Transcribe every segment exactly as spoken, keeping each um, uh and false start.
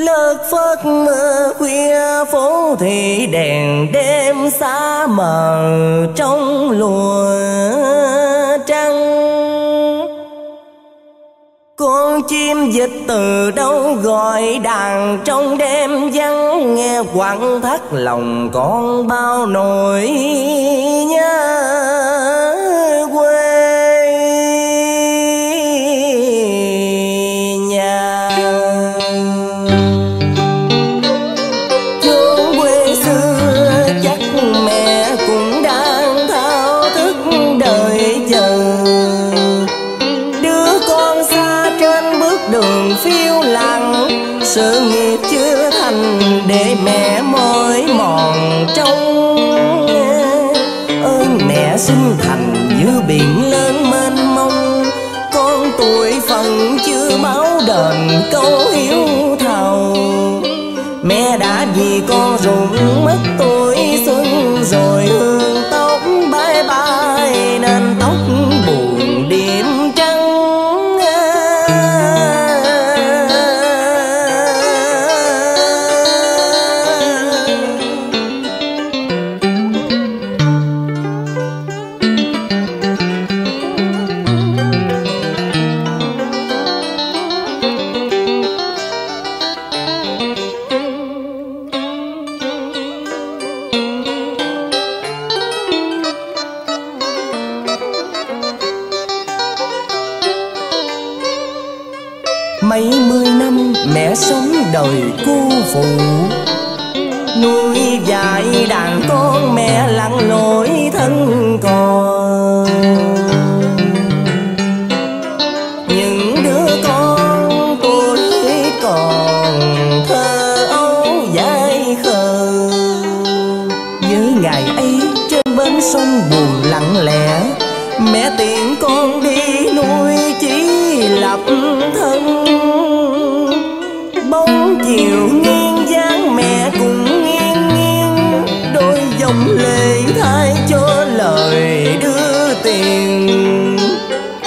Lất phất mưa khuya phố thị đèn đêm xa mờ trong lùa trăng. Con chim vịt từ đâu gọi đàn trong đêm vắng, nghe quặn thắt lòng con bao nỗi nhớ quê. Sự nghiệp chưa thành để mẹ mỏi mòn trong ơn mẹ sinh thành giữa biển lớn mênh mông. Con tuổi phần chưa báo đền câu hiếu thầu, mẹ đã vì con rụng mất tuổi xuân rồi hương tóc bye bye nên tóc buồn điểm. Đời cô phụ nuôi dạy đàn con, mẹ lặn lội thân còn những đứa con tôi còn thơ ấu dại khờ. Với ngày ấy trên bến sông buồn lặng lẽ, mẹ tiễn con đi nuôi chỉ lập thân. Chiều nghiêng dáng mẹ cũng nghiêng nghiêng, đôi dòng lệ thay cho lời đưa tiền.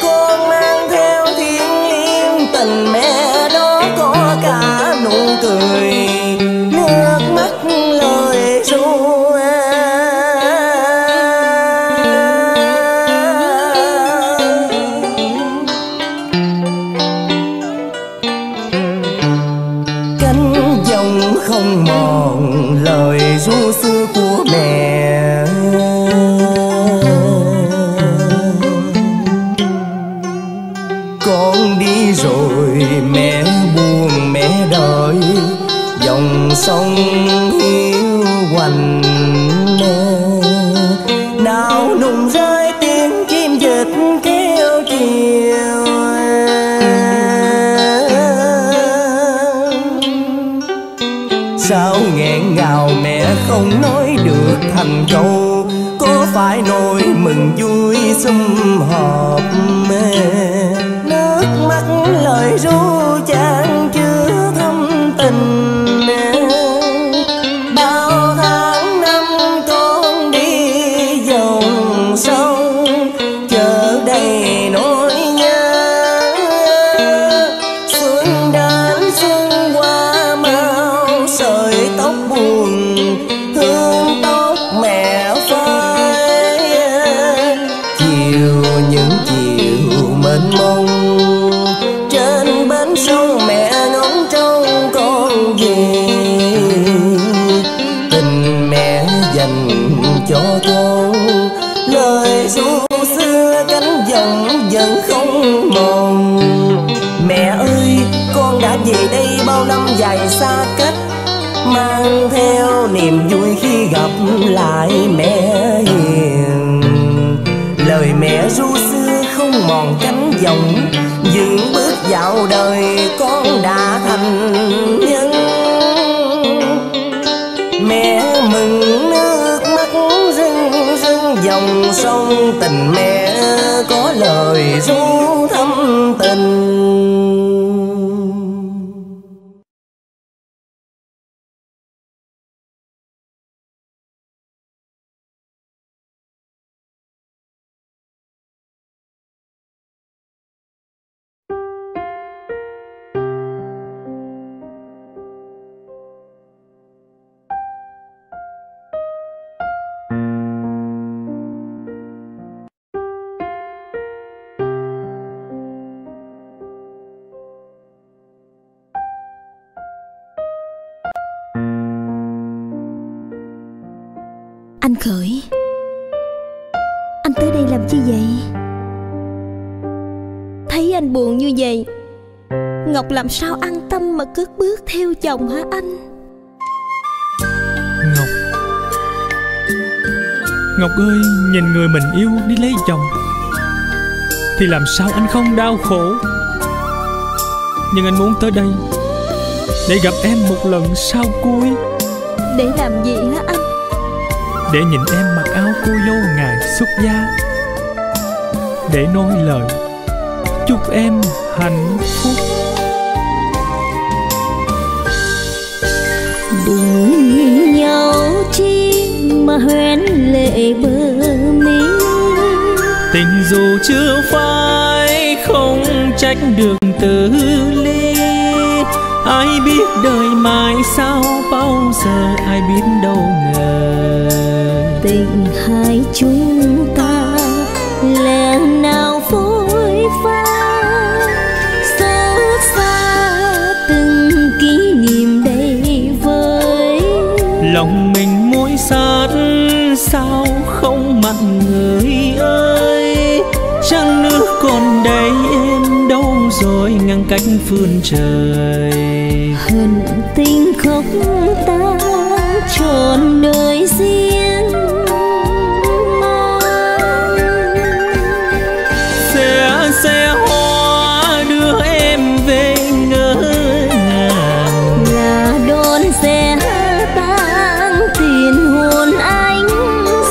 Con mang theo thiên liêng tình mẹ đó có cả nụ cười, nước mắt lời ru. Sông hiu quạnh nào nùng rơi tiếng chim vịt kêu chiều. Sao nghẹn ngào mẹ không nói được thành câu, có phải nỗi mừng vui sum họp mê nước mắt lời ru chan chứa thâm tình. Dài xa cách mang theo niềm vui khi gặp lại mẹ hiền, lời mẹ ru xưa không mòn cánh vọng. Những bước vào đời con đã thành nhân, mẹ mừng nước mắt rưng rưng dòng sông tình mẹ có lời ru thâm tình. Anh Khởi, anh tới đây làm chi vậy? Thấy anh buồn như vậy, Ngọc làm sao an tâm mà cất bước theo chồng hả anh? Ngọc Ngọc ơi, nhìn người mình yêu đi lấy chồng thì làm sao anh không đau khổ. Nhưng anh muốn tới đây để gặp em một lần sau cuối. Để làm gì hả anh? Để nhìn em mặc áo cô dâu ngày xuất gia, để nói lời chúc em hạnh phúc. Đừng nhìn nhau chi mà hoen lệ bờ mi. Tình dù chưa phai không trách đường từ ly. Ai biết đời mai sao, bao giờ ai biết đâu ngờ. Tình hai chúng ta lẽ nào phôi pha, xót xa từng kỷ niệm đây với. Lòng mình muối sát sao không mặn người ơi. Trăng nước còn đầy em đâu rồi, ngăn cách phương trời. Hận tình khóc ta trọn đời riêng mang. Xe xe hoa đưa em về ngỡ ngàng, là đón xe tang tiền hồn ánh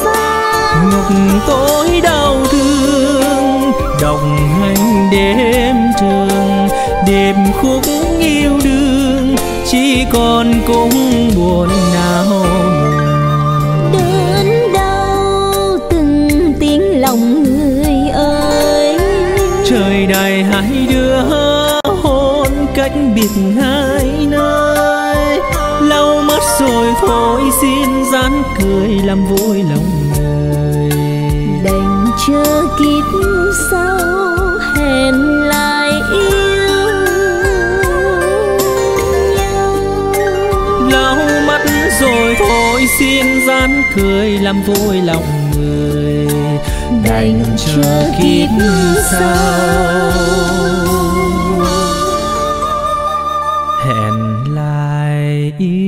sáng. Ngọc tối đau thương đồng hành đêm trường, đêm khúc yêu đương chỉ còn cũng buồn nào. Đến đâu từng tiếng lòng người ơi, trời đài hai đứa hôn cách biệt hai nơi. Lâu mất rồi thôi xin dáng cười làm vui lòng người. Đành chờ kiếp sau hẹn lại yêu nhau. Lâu mất rồi thôi xin dáng cười làm vui lòng người. Đành chờ kiếp sau hẹn lại yêu.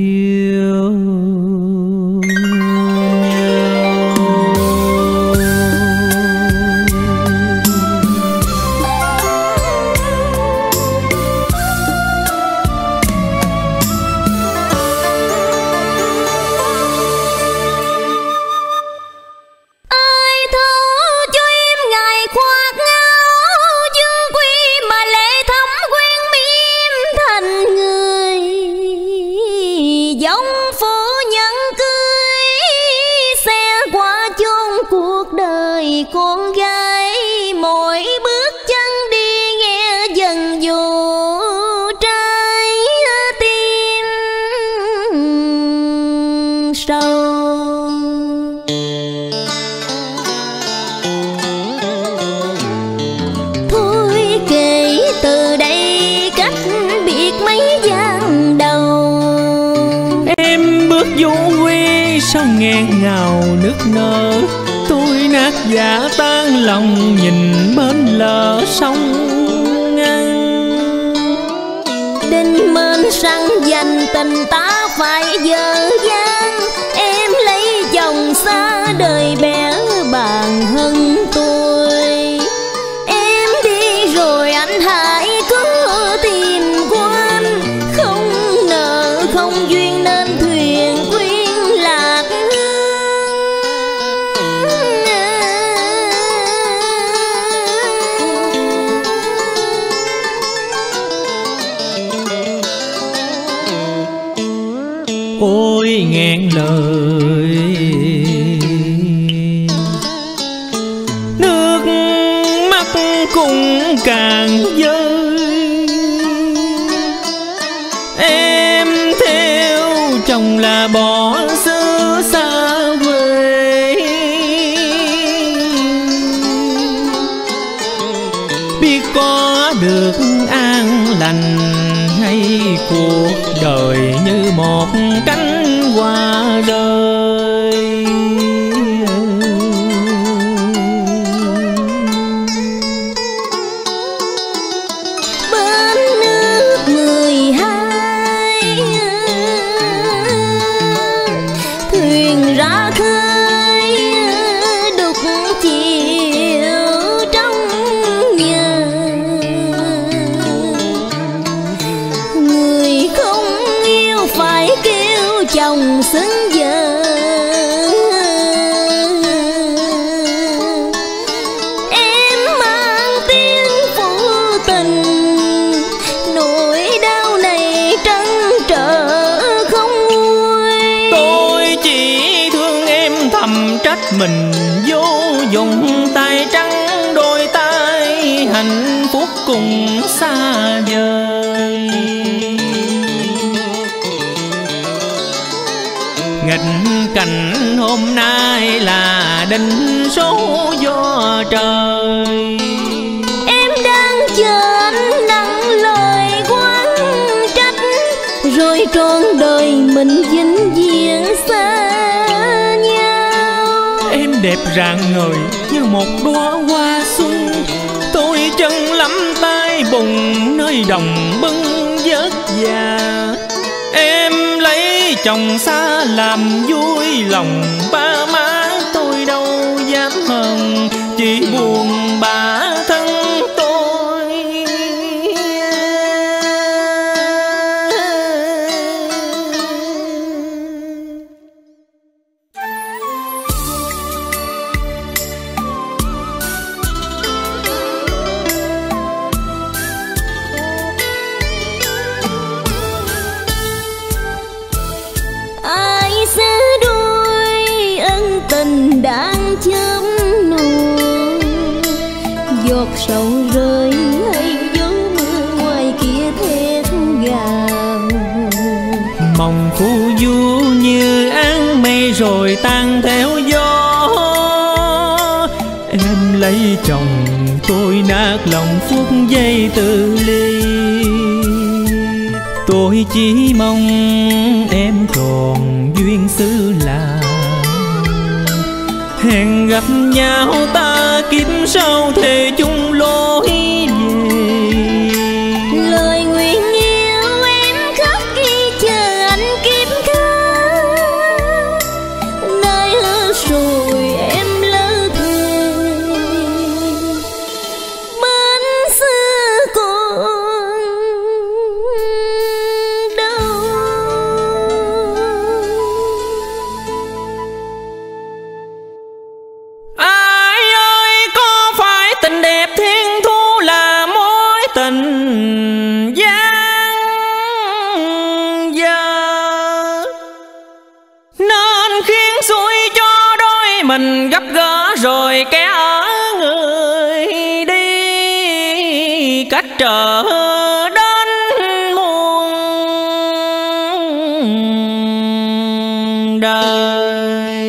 Ngào nước nở tôi nát giả tan lòng, nhìn bến lờ sông ngang. Đinh mến săn dành tình ta phải dở dang, em lấy chồng xa đời bé bàn hơn tôi. Em đi rồi anh hãy cứ tìm quên, không nợ không duyên nên thuyền quý. Ôi ngàn lời nước mắt cũng càng rơi, em theo chồng là bỏ xứ xa quê. Biết có được an lành hay cuộc đời như một cánh hoa rơi. lòng xứng giờ. Em mang tiếng phụ tình, nỗi đau này trăn trở không nguôi. Tôi chỉ thương em thầm trách mình vô dụng, tay trắng đôi tay hạnh phúc cùng xa vời. Nghịch cảnh hôm nay là định số do trời. Em đang chờ nặng lời oán trách, rồi trọn đời mình vĩnh viễn xa nhau. Em đẹp rạng ngời như một đóa hoa xuân, tôi chân lắm tay bùng nơi đồng bưng vớt già. Em lấy chồng xa làm vui lòng ba má, tôi đâu dám hờn, chỉ buồn bã thân tôi. Đang chớm nụ giọt sầu rơi hay dấu mưa ngoài kia thế gào. Mong phù du như áng mây rồi tan theo gió. Em lấy chồng tôi nát lòng phút giây tự ly. Tôi chỉ mong em tròn duyên xứ lạ, hẹn gặp nhau ta kiếp sau thề chung lối về. Lời nguyện yêu em khắc ghi chờ anh kiếp khác, nơi hứa rồi em lỡ thề. Bên xưa còn đâu. Mình gấp gó rồi kẻ ở người đi, cách trở đến muôn đời.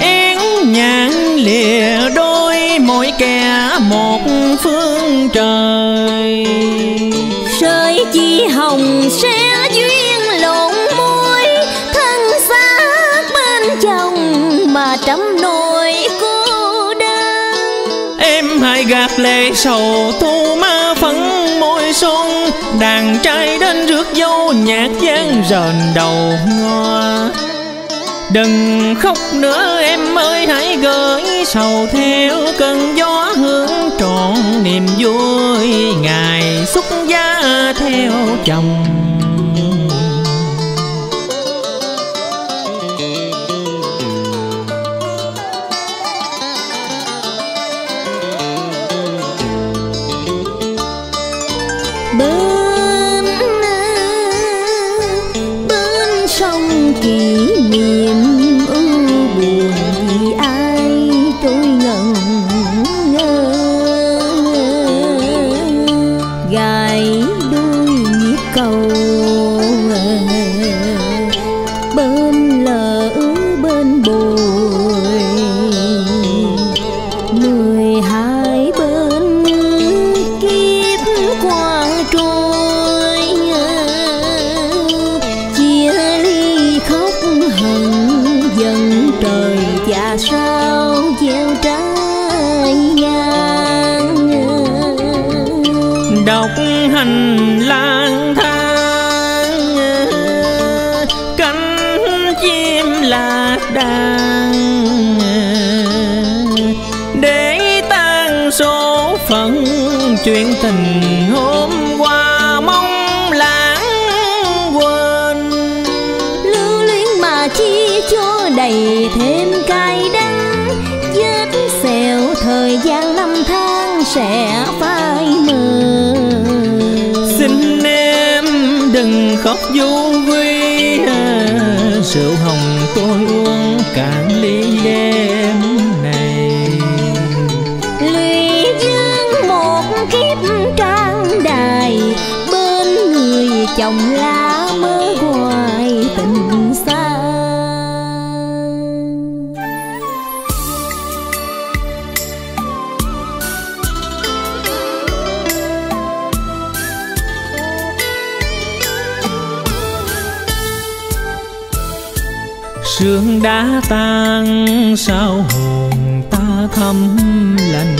Én nhãn lìa đôi mỗi kẻ một phương trời, sợi chỉ hồng sẽ duyên lộn trăm nỗi cô đơn. Em hãy gạt lệ sầu thu ma phấn môi son, đàn trai đến rước dâu nhạc vang rền đầu ngõ. Đừng khóc nữa em ơi, hãy gửi sầu theo cơn gió hướng trọn niềm vui ngày xuất giá theo chồng. Bên, bên sông kỷ niệm ưu buồn vì ai trôi ngẩn ngơ. Gài đôi nhịp cầu bên lỡ bên bồi, mười hai bên kiếp qua trôi chia ly khóc hận dần trời và sao gieo trái ngang. Độc hành lang thang cánh chim lạc đàn, để tan số phận chuyện tình hôm qua mong là đầy thêm cay đắng, vết sẹo thời gian năm tháng sẽ phai mờ. Xin em đừng khóc vô vi, rượu hồng tôi uống cạn ly đêm này. Lụy dương một kiếp trang đài, bên người chồng lá mơ hoài tình xa. Sương đã tan sao hồn ta thâm lành,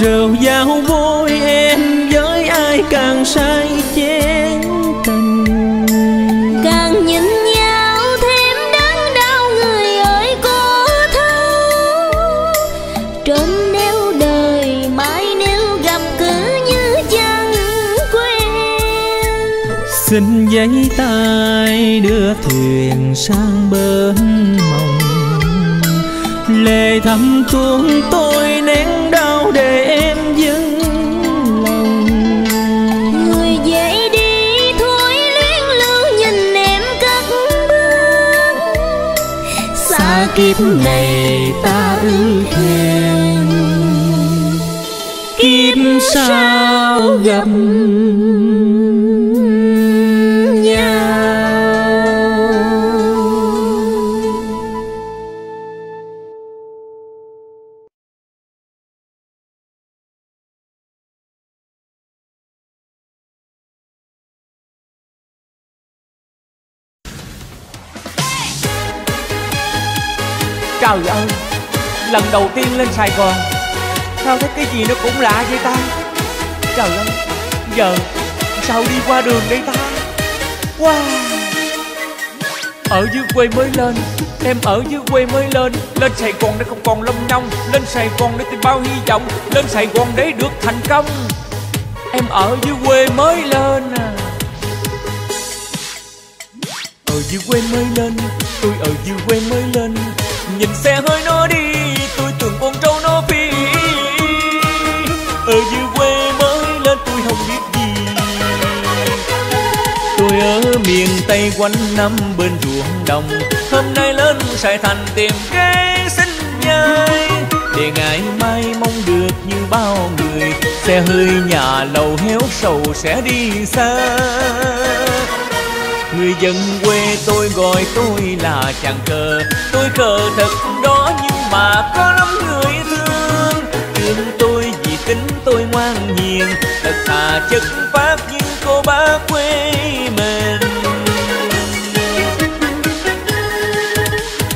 rượu giao vôi em với ai càng say chén tình. Càng nhìn nhau thêm đớn đau người ơi có thấu, trên nẻo đời mãi nếu gặp cứ như chẳng quen. Xin giấy tay đưa thuyền sang bên mộng, lệ thấm tuôn tôi nén đau để em dừng lòng. Người dễ đi thôi luyến lưu nhìn em cất bước, xa kiếp này ta ưu thuyền, kiếp sau gặp trời ơi. Lần đầu tiên lên Sài Gòn sao thấy cái gì nó cũng lạ vậy ta. Trời ơi, giờ sao đi qua đường đây ta. Wow, ở dưới quê mới lên, em ở dưới quê mới lên. Lên Sài Gòn để không còn lâm nhông, lên Sài Gòn để tìm bao hy vọng, lên Sài Gòn để được thành công. Em ở dưới quê mới lên à. Ở dưới quê mới lên, tôi ở dưới quê mới lên. Nhìn xe hơi nó đi, tôi tưởng con trâu nó phi. Ở dưới quê mới lên tôi không biết gì. Tôi ở miền Tây quanh năm bên ruộng đồng. Hôm nay lên Sài Thành tìm cái xinh nhai, để ngày mai mong được như bao người. Xe hơi nhà lầu héo sầu sẽ đi xa. Người dân quê tôi gọi tôi là chàng cờ. Tôi cờ thật đó nhưng mà có lắm người thương. Thương tôi vì tính tôi ngoan hiền, thật thà chất phác như cô bác quê mình.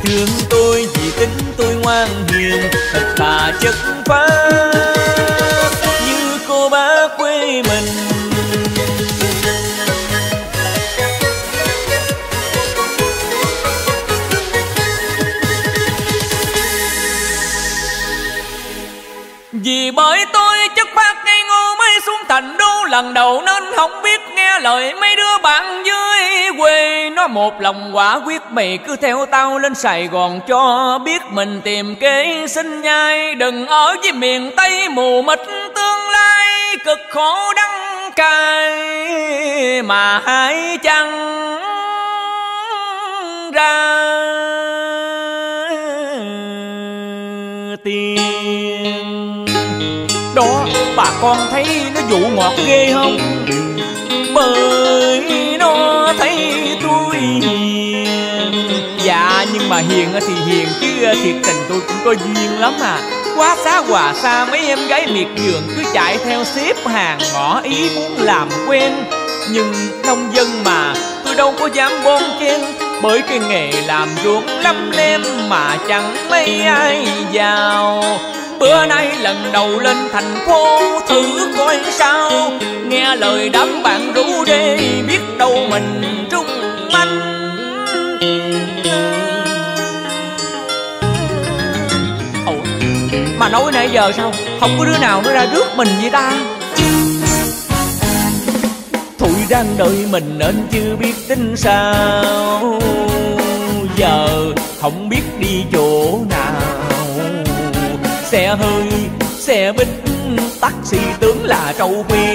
Thương tôi vì tính tôi ngoan hiền, thật thà chất phác như cô bác quê mình. Vì bởi tôi chất phác ngây ngô mới xuống thành đô lần đầu, nên không biết nghe lời mấy đứa bạn dưới quê. Nó một lòng quả quyết mày cứ theo tao lên Sài Gòn cho biết mình tìm kế sinh nhai. Đừng ở với miền Tây mù mịt tương lai, cực khổ đắng cay mà hãy chăng ra tiền. Đó, bà con thấy nó dụ ngọt ghê không? Bởi nó thấy tôi hiền. Dạ nhưng mà hiền thì hiền chứ thiệt tình tôi cũng có duyên lắm à. Quá xá hòa xa mấy em gái miệt vườn cứ chạy theo xếp hàng ngỏ ý muốn làm quen. Nhưng nông dân mà tôi đâu có dám bon chen, bởi cái nghề làm ruộng lăm lem mà chẳng mấy ai giàu. Bữa nay lần đầu lên thành phố thử coi sao, nghe lời đám bạn rủ đê biết đâu mình trúng manh. Ồ, mà nói nãy giờ sao không có đứa nào nó ra rước mình vậy ta. Thụi đang đợi mình nên chưa biết tính sao. giờ không biết đi chỗ nào. Xe hơi, xe buýt, taxi tướng là trâu quy,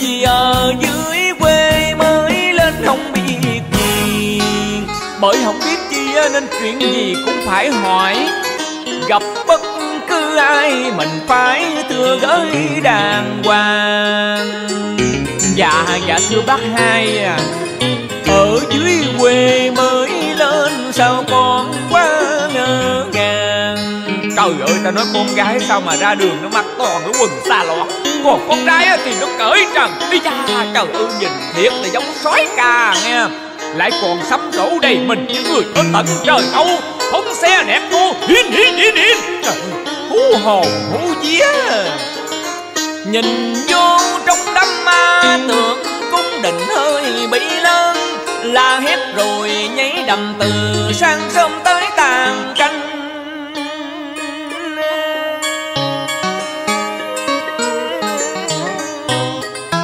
vì ở dưới quê mới lên không biết gì. Bởi không biết chi nên chuyện gì cũng phải hỏi, gặp bất cứ ai mình phải thưa gửi đàng hoàng. Dạ, dạ thưa bác hai, ở dưới quê mới lên sao con quá ngơ ngàng. Trời ơi, tao nói con gái sao mà ra đường nó mặc toàn cái quần xa lọt, còn con trai thì nó cởi trần. Ý cha, trời ơi, nhìn thiệt là giống sói cà nghe, lại còn sắm sổ đầy mình những người có tận trời đâu. Phóng xe nẹt cô, hiên hiên hiên hiên, hú hồn hú vía. Nhìn vô trong đám ma tượng cung đình hơi bị lớn, là hết rồi nháy đầm từ sáng sớm tới tàn canh.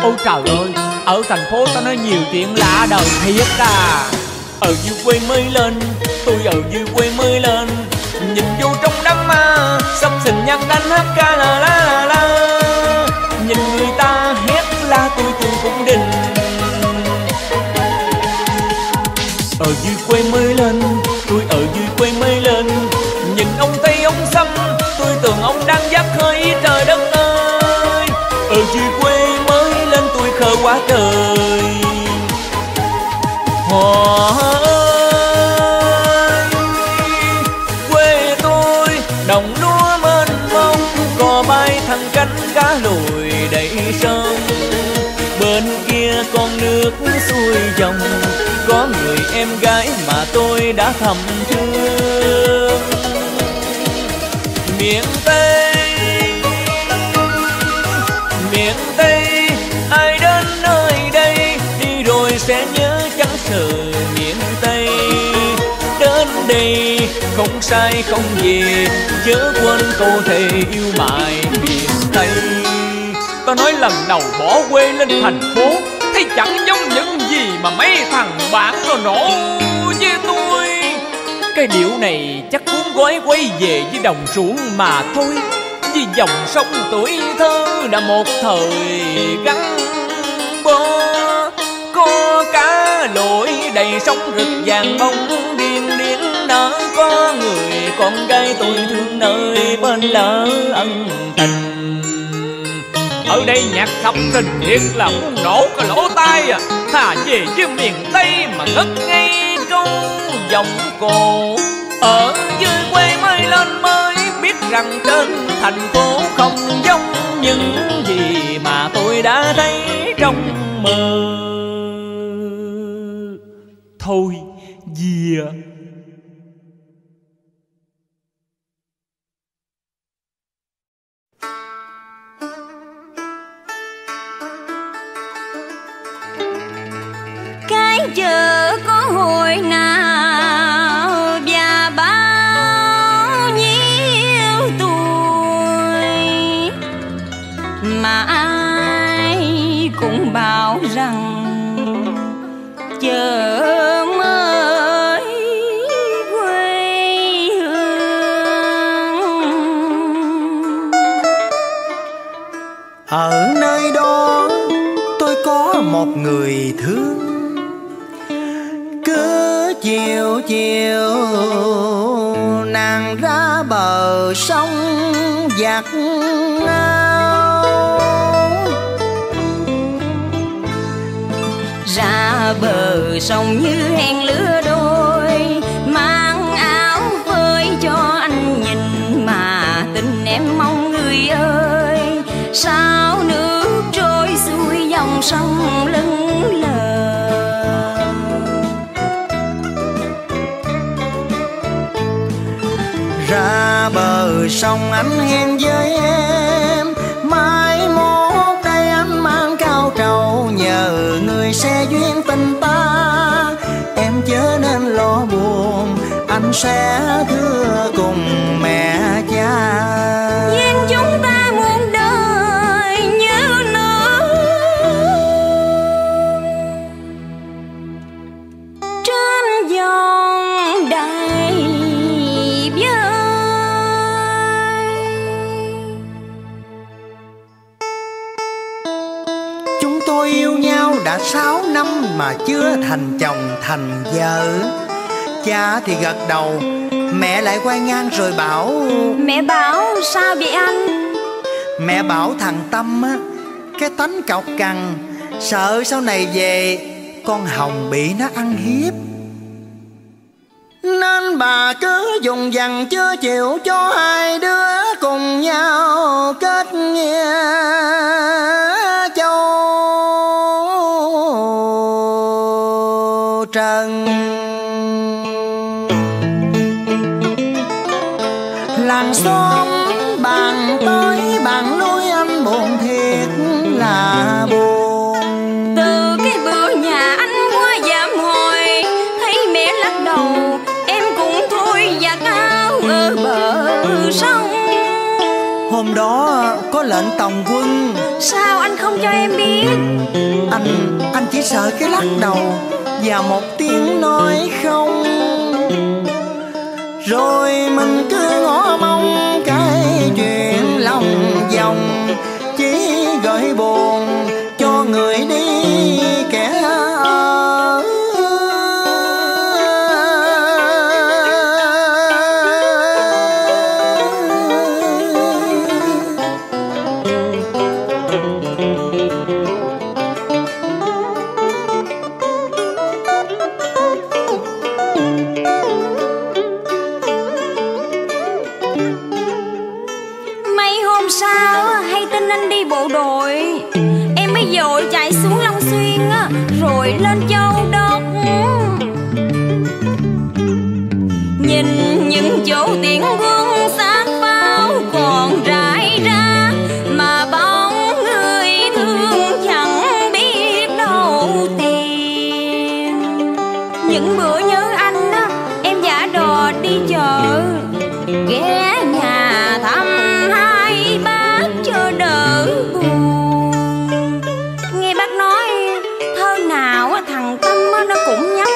Ôi trời ơi, ở thành phố tao nói nhiều chuyện lạ đời thiệt à. Ở dưới quê mới lên, tôi ở dưới quê mới lên, nhìn vô trong đám ma sắp xình nhăn đánh hát ca la la la. Nhìn người ta hét la tôi tôi cũng định. Ở dưới quê mới lên, tôi ở dưới quê mới lên, nhìn ông Tây ông Sâm tôi tưởng ông đang giáp khơi. Trời đất ơi, ở dưới quê mới lên tôi khờ quá trời. Họ ơi, quê tôi đồng lúa mênh mông, cò bay thẳng cánh cá lùi đầy sông. Bên kia con nước xuôi dòng, có người em gái mà tôi đã thầm thương. Miền Tây, miền Tây, ai đến nơi đây đi rồi sẽ nhớ chẳng sợ miền Tây. Đến đây không sai không về, chớ quên câu thề yêu mãi miền Tây. Tao nói lần đầu bỏ quê lên thành phố, thấy chẳng giống những gì mà mấy thằng bạn rồi nổ với tôi. Cái điệu này chắc cuốn gói quay về với đồng ruộng mà thôi, vì dòng sông tuổi thơ đã một thời gắn bó. Có cá lội đầy sóng rực vàng bông điên điên nở, có người con gái tôi thương nơi bên lỡ ân tình. Ở đây nhạc sập tình thiệt là muốn nổ cả lỗ tai à. Thà về với miền Tây mà ngất ngay câu giọng cổ. Ở dưới quê mới lên mới biết rằng trên thành phố không giống những gì mà tôi đã thấy trong mơ. Thôi dìa chờ có hồi nào và bao nhiêu tuổi mà ai cũng bảo rằng chờ mới quê hương. Ở nơi đó tôi có một người thương, cứ chiều chiều nàng ra bờ sông giặt áo. Ra bờ sông như hẹn lứa đôi, mang áo phơi cho anh nhìn mà tình em mong người ơi. Sao nước trôi xuôi dòng sông lưng lờ, ra bờ sông anh hẹn với em. Mai mốt đây anh mang cao trầu, nhờ người sẽ duyên tình ta. Em chớ nên lo buồn, anh sẽ thưa cùng mẹ cha. Duyên chúng ta muôn đời như nước trên dòng đời. tôi yêu nhau đã sáu năm mà chưa thành chồng thành vợ. Cha thì gật đầu, mẹ lại quay ngang rồi bảo: Mẹ bảo sao vậy anh? Mẹ bảo thằng Tâm á, cái tánh cọc cằn, sợ sau này về con Hồng bị nó ăn hiếp, nên bà cứ dùng dằn chưa chịu cho hai đứa cùng nhau kết nghĩa châu trần. Làng xóm bàn tới bàn lui anh buồn thiệt là buồn. Hôm đó có lệnh tòng quân, sao anh không cho em biết? Anh, anh chỉ sợ cái lắc đầu và một tiếng nói không. Rồi mình cứ ngó mong cái chuyện lòng vòng, chỉ gợi buồn cho người đi kẻ ở. Lên châu đất nhìn những chỗ tiền vương xác bao còn rải ra, mà bóng người thương chẳng biết đâu tìm. Những bữa nhớ anh á, em giả đò đi chợ, ghé nhà thăm hai bác cho đỡ buồn. Nghe bác nói thằng Tâm nó cũng nhắc,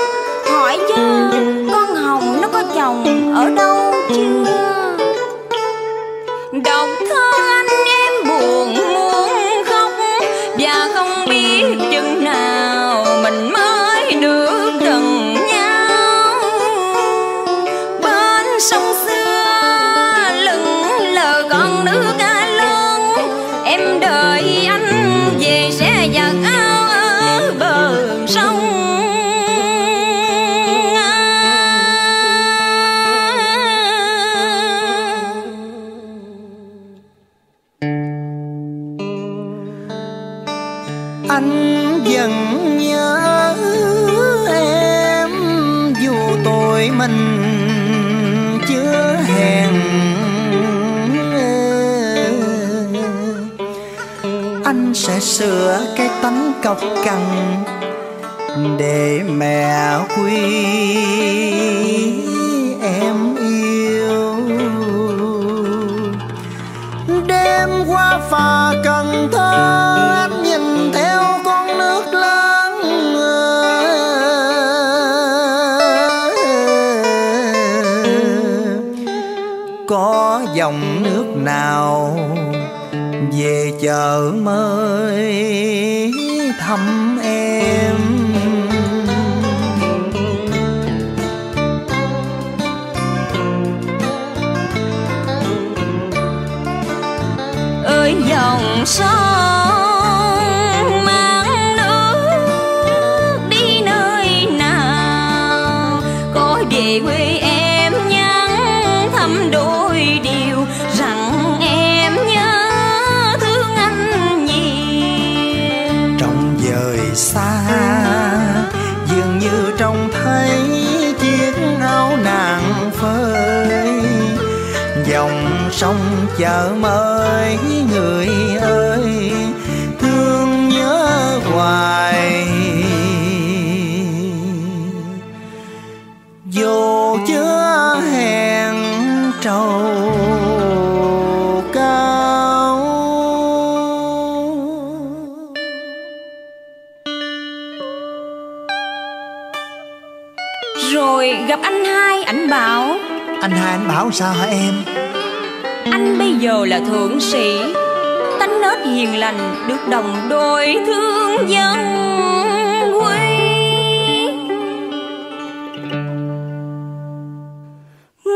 hỏi chứ con Hồng nó có chồng ở đâu chưa? Đọc thơ anh em buồn muốn khóc, và không biết chừng nào mình mới được gần nhau. Bên sông xưa lững lờ con nước cá lớn, em đợi anh về sẽ giặt áo ở bờ sông. Anh vẫn nhớ em dù tụi mình chưa hẹn. Anh sẽ sửa cái tánh cọc cằn để mẹ quý em yêu. Đêm qua phà Cần Thơ, anh nhìn theo con nước lớn có dòng nước nào về chợ mới thăm em. Dòng sông mang nước đi nơi nào, có về quê em nhắn thăm đôi điều rằng em nhớ thương anh nhiều. Trong vời xa dường như trông thấy chiếc áo nàng phơi, dòng sông chợ mới người ơi thương nhớ hoài dù chưa hẹn trầu cao. Rồi gặp anh hai, ảnh bảo. Anh hai anh bảo sao hả em? Anh bây giờ là thượng sĩ, tánh nết hiền lành, được đồng đội thương dân quy.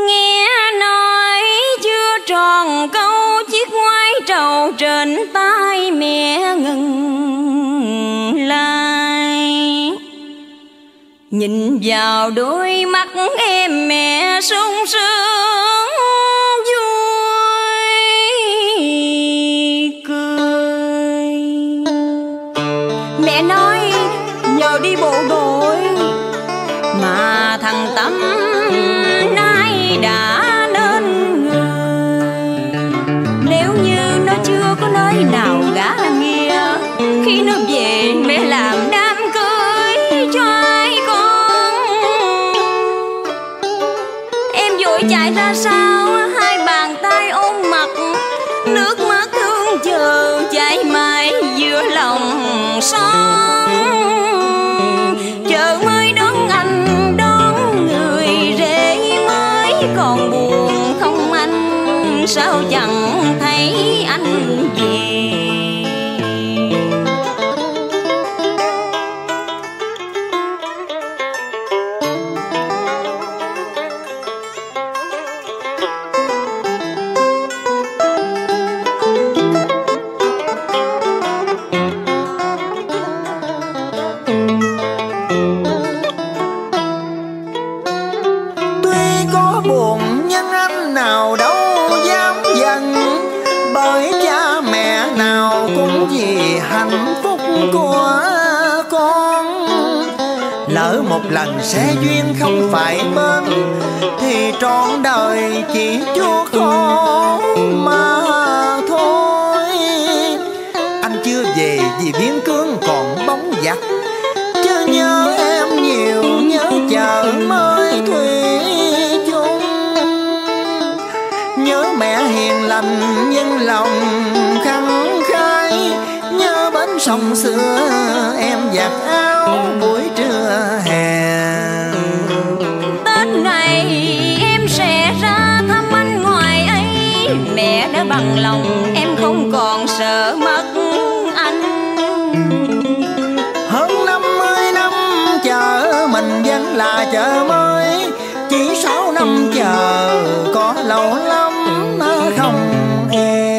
Nghe nói chưa tròn câu, chiếc ngoái trầu trên vai mẹ ngừng lại. Nhìn vào đôi mắt em mẹ sung sướng vui cười. Mẹ nói nhờ đi bộ đội mà thằng Tâm nay đã nên người. Nếu như nó chưa có nơi nào gả nghia, khi nó về mẹ làm đám cưới cho ai con. Em vội chạy ra sao, hai bàn tay ôm mặt, nước mắt thương chờ chảy mãi giữa lòng son. Chờ mới đón anh đón người rể mới, còn buồn không anh sao chẳng thấy anh về. Lần sẽ duyên không phải bên, thì trọn đời chỉ chúa khổ mà thôi. Anh chưa về vì biến cương còn bóng giặc, chứ nhớ em nhiều nhớ chờ mới thủy chung. Nhớ mẹ hiền lành nhưng lòng khăng khái, nhớ bến sông xưa em giặt áo buổi trưa hè. Mẹ đã bằng lòng, em không còn sợ mất anh. Hơn năm mươi năm chờ mình vẫn là chờ mới, chỉ sáu năm chờ có lâu lắm không em.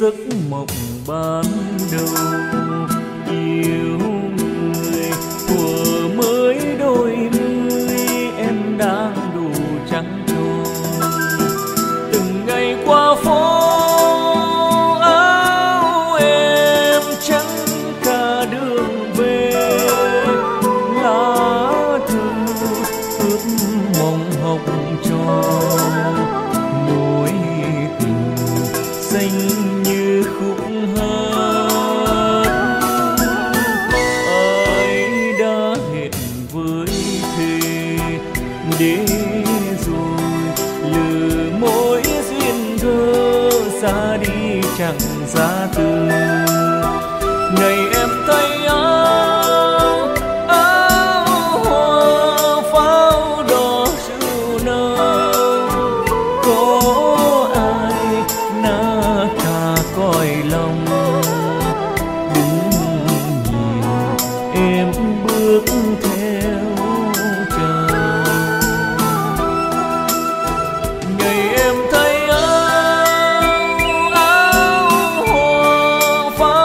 Giấc mộng ban đầu yêu người của mới đôi mươi, em đang đủ trắng tròn từng ngày qua phố áo em trắng cả đường về. Lá thư ước mộng học tròn nỗi tình xanh chẳng ra từ ngày em tay áo áo hoa pháo đỏ rượu nồng. Có ai na cả cõi lòng đứng nhìn em bước theo trời. Ngày em tay áo áo hoa pháo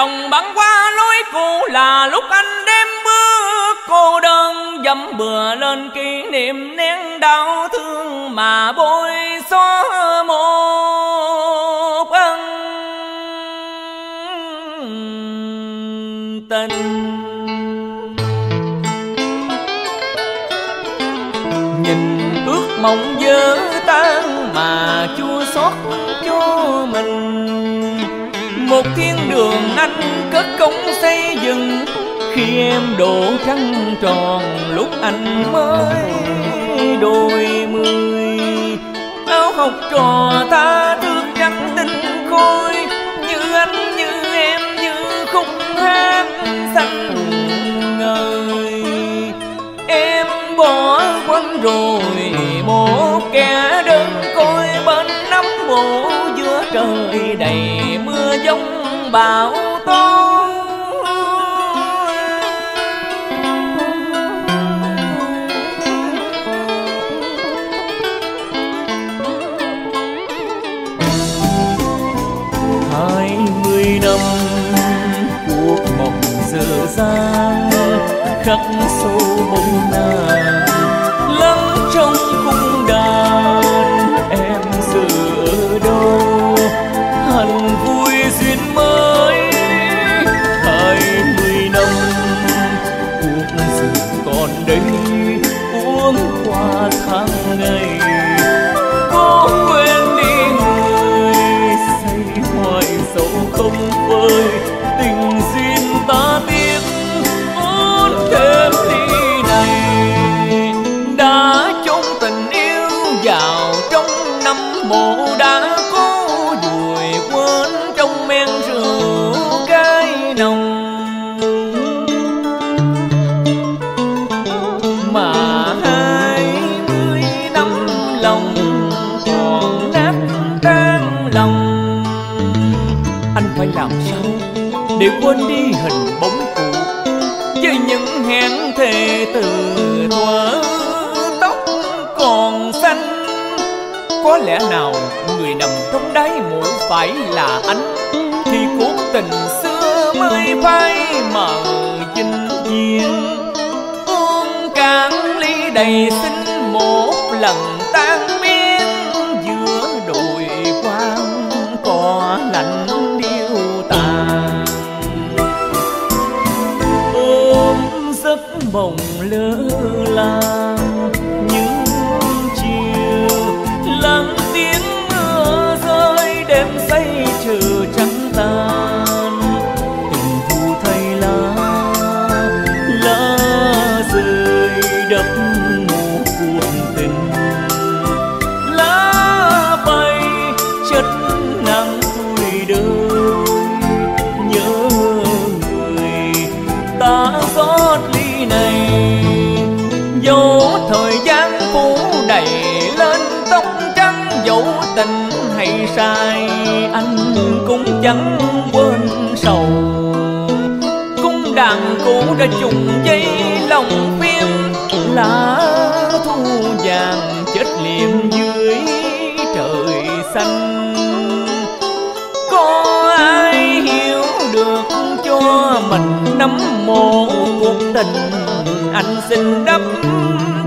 chồng bắn qua lối cũ là lúc anh đêm bước cô đơn, dẫm bừa lên kỷ niệm nén đau thương mà bôi xóa một ân tình. Nhìn ước mong dơ tan mà chua xót cho mình, một thiên đường anh cất công xây dựng. Khi em đổ trăng tròn lúc anh mới đôi mươi, áo học trò ta thước trắng tinh khôi, như anh như em như khúc hát xanh ngời. Em bỏ quên rồi một kẻ đơn côi bên nắm bộ giữa trời đầy mưa giông bão tố. Hai mươi năm cuộc mộng dở dang khắc sâu bóng nàng lắng trong khung đàn. Em giờ ở đâu hẳn vui duyên mới. Hai mươi năm cuộc giờ còn đây uống qua tháng ngày, có quên đi người say hoài dẫu không vơi tình duyên ta tiếc muốn thêm đi này. Đã chốn tình yêu vào trong năm mộ, đã cố đuổi quên trong men rượu cái nồng. Mà hai mươi năm lòng còn nát tan lòng, anh phải làm sao để quên đi hình bóng cũ với những hẹn thề từ thuở tóc còn xanh. Có lẽ nào người nằm trong đáy mũi phải là anh, thì cuộc tình xưa mới phai mờ chinh chiến. Uống cạn ly đầy xin một lần tan biến giữa đồi quang cỏ lạnh điêu tàn. Ôm giấc mộng lỡ làng những chiều lắng tiếng mưa rơi, đêm say trừ trắng tan tình thu thay lá lá rơi đập một cuộc tình. Lá bay chất nắng vui đời nhớ người ta rót ly này. Dẫu thời gian phủ đầy lên tóc trắng, dẫu tình hay sai anh cũng chẳng quên sầu. Cung đàn cũ đã trùng dây lòng phim, lá thu vàng chết liệm dưới trời xanh. Có ai hiểu được cho mình nắm một cuộc tình, anh xin đắp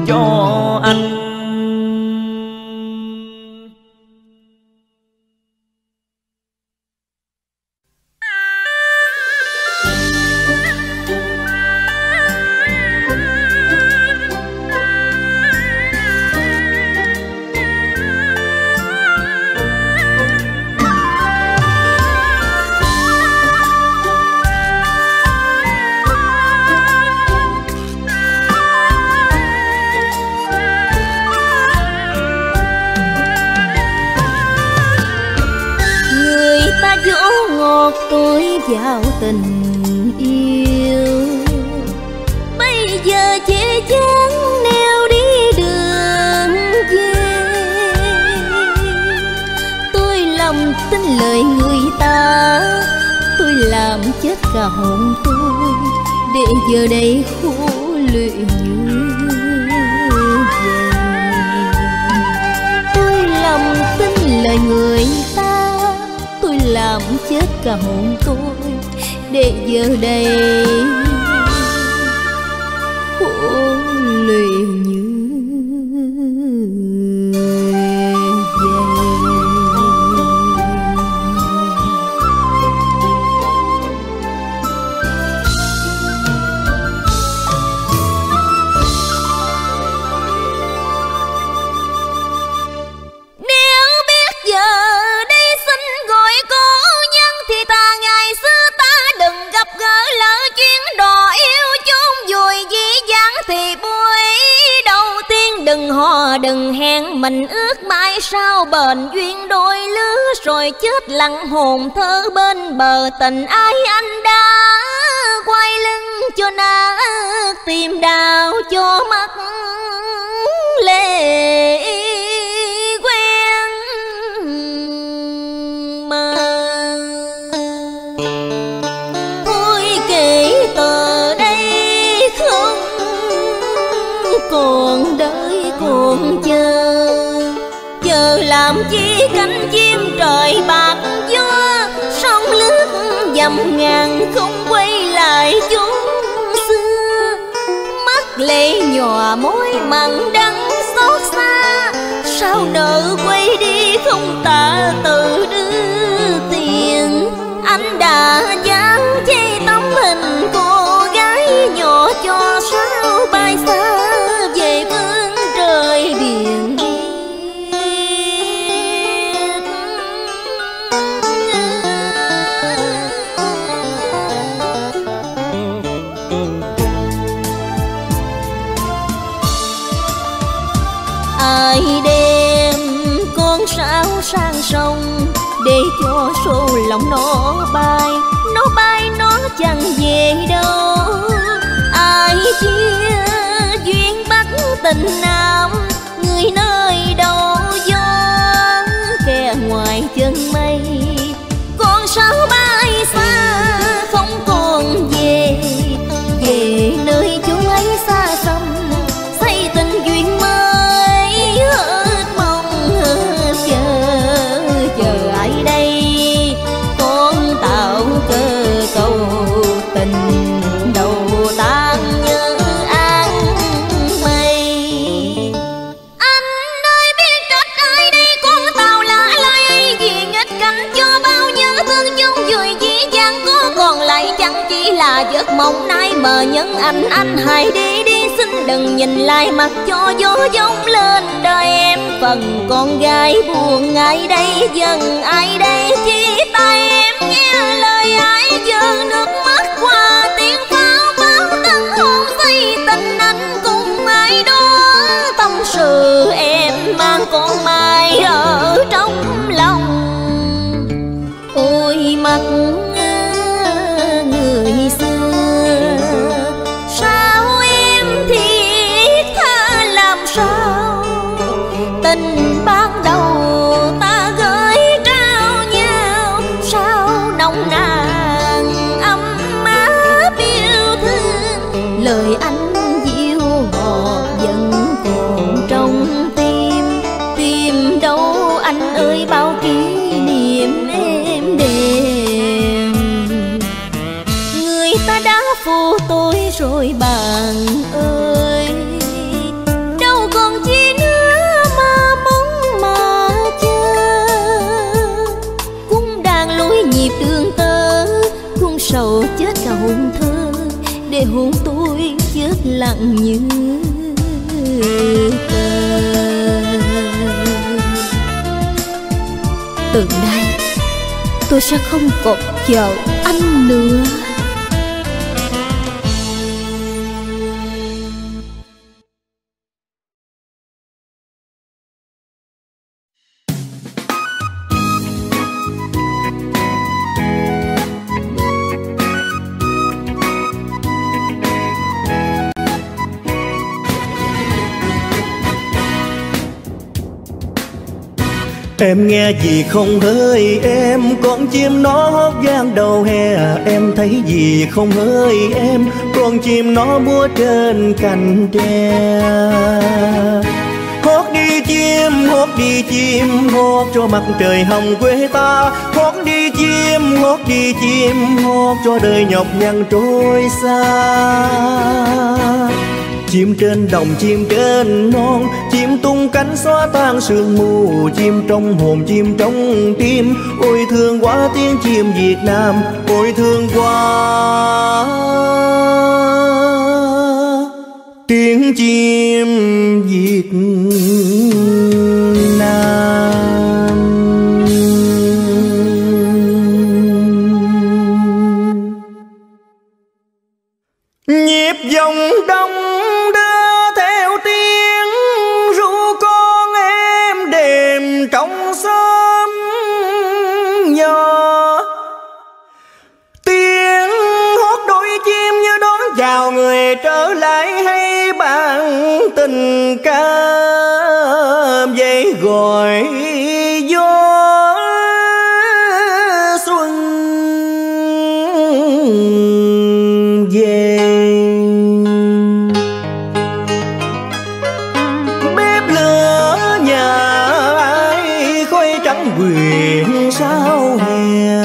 cho anh. Tôi vào tình yêu bây giờ chỉ chán neo đi đường về. Tôi lòng tin lời người ta, tôi làm chết cả hồn tôi để giờ đây khổ luyện như vậy. Tôi lòng tin lời người ta, làm chết cả hồn tôi để giờ đây khổ lụy như vậy. Nếu biết giờ đây xin gọi cô nhân thì ta ngày xưa ta đừng gặp gỡ lỡ chuyến đò yêu chốn vùi dĩ dãn thì buổi đầu tiên đừng hò đừng hẹn mình ước mãi sao bền duyên đôi lứa rồi chết lặng hồn thơ bên bờ tình ái anh đã quay lưng cho nát tìm đau cho mắt lệ. Còn đợi còn chờ, chờ làm chi cánh chim trời bạc gió, sông nước dầm ngàn không quay lại chốn xưa. Mắt lệ nhòa môi mặn đắng xót xa, sao nợ quay đi không tạ tự đưa tiền. Anh đã dáng che tấm hình cô gái nhỏ cho sao bay xa về phương trời biển biên. Ai đem con sáo sang sông để cho số lòng nó bay, nó bay nó chẳng về đâu. Ai chia duyên bắt tình nam, người nơi đâu gió kẻ ngoài chân mây. Con sáo bay xa không còn về, về nơi chúng ấy xa xăm xây tình duyên mới hết mong hết chờ. Chờ ai đây con tạo cơ cầu tình đầu tan nhớ an mây. Anh ơi biết cách ai đây con tàu lạ lai vì nghịch cảnh cho bao nhớ thương chung vui dĩ dàng có còn lại chẳng chỉ là giấc mộng nay mờ nhân anh. Anh hãy đi đi xin đừng nhìn lại mặt cho gió giông lên đời em. Phần con gái buồn ai đây dần ai đây chia tay em nghe lời ai chờ nước mắt qua tiếng pháo báo tân hôn xây tình anh cùng ai đó tâm sự em mang con mai ở trong lòng. Ôi mặt người xưa sao em thiết tha làm sao tình ban đầu ta gửi trao nhau sao nồng nàn ấm áp yêu thương. Lời anh dịu ngọt vẫn còn trong tim tim đâu anh ơi bao kỷ niệm em đêm. Người ta đã phụ tôi rồi bạn ơi, đâu còn chi nữa mà mong mà chờ. Cũng đang lối nhịp tương tơ cũng sầu chết cả hồn thơ để hồn tôi chết lặng như tờ. Từ nay tôi sẽ không còn chờ anh nữa. Em nghe gì không hỡi em, con chim nó hót vang đầu hè. Em thấy gì không hỡi em, con chim nó múa trên cành tre. Hót đi chim gót đi chim hót cho mặt trời hồng quê ta, gót đi chim hót đi chim hót cho đời nhọc nhằn trôi xa. Chim trên đồng chim trên non, chim tung cánh xóa tan sương mù, chim trong hồn chim trong tim, ôi thương quá tiếng chim Việt Nam, ôi thương quá tiếng chim Việt Nam. Nhịp dòng đông trở lại hay bạn tình ca dây gọi gió xuân về. Bếp lửa nhà ai khói trắng quyện sao hè,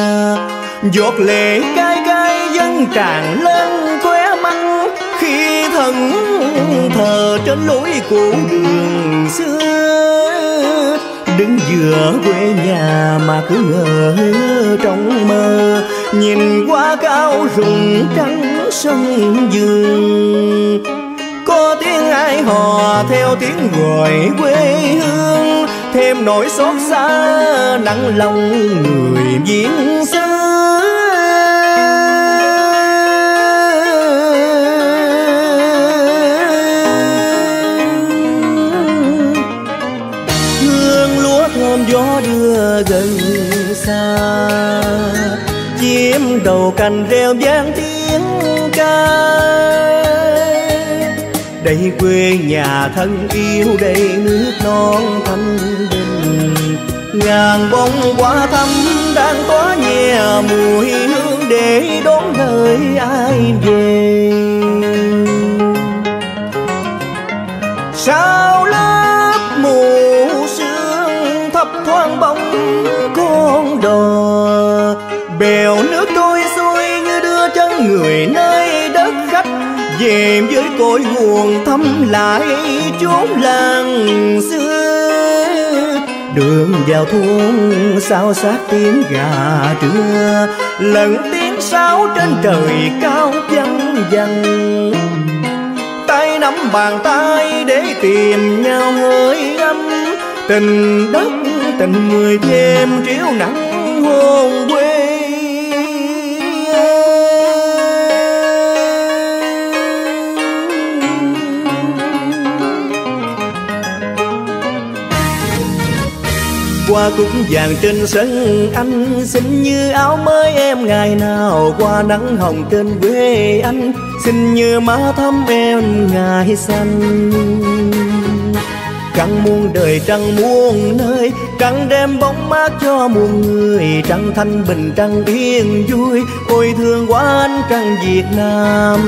giọt lệ cay cay dâng tràn lên khóe mắt khi thần thờ trên lối cũ đường xưa. Đứng giữa quê nhà mà cứ ngỡ trong mơ, nhìn qua cao rừng trắng sông Dương, có tiếng ai hò theo tiếng gọi quê hương, thêm nỗi xót xa nặng lòng người diễn xưa. Gió đưa gần xa, chim đầu cành reo vang tiếng ca. Đây quê nhà thân yêu, đây nước non thanh bình, ngàn bông hoa thắm đang tỏa nhẹ mùi hương để đón đời ai về. Sao lớp mù thoáng bóng con đò, bèo nước trôi xuôi như đưa chân người nơi đất khách về với cội nguồn, thăm lại chốn làng xưa. Đường vào thôn sao sát tiếng gà trưa, lẫn tiếng sáo trên trời cao văng văng. Tay nắm bàn tay để tìm nhau hơi ấm, tình đất tình người thêm tríu nắng hồn quê. Qua cúc vàng trên sân anh xinh như áo mới em ngày nào, qua nắng hồng trên quê anh xinh như má thắm em ngày xanh. Trăng muôn đời trăng muôn nơi, trăng đem bóng mát cho muôn người, trăng thanh bình trăng yên vui, ôi thương quá anh trăng Việt Nam.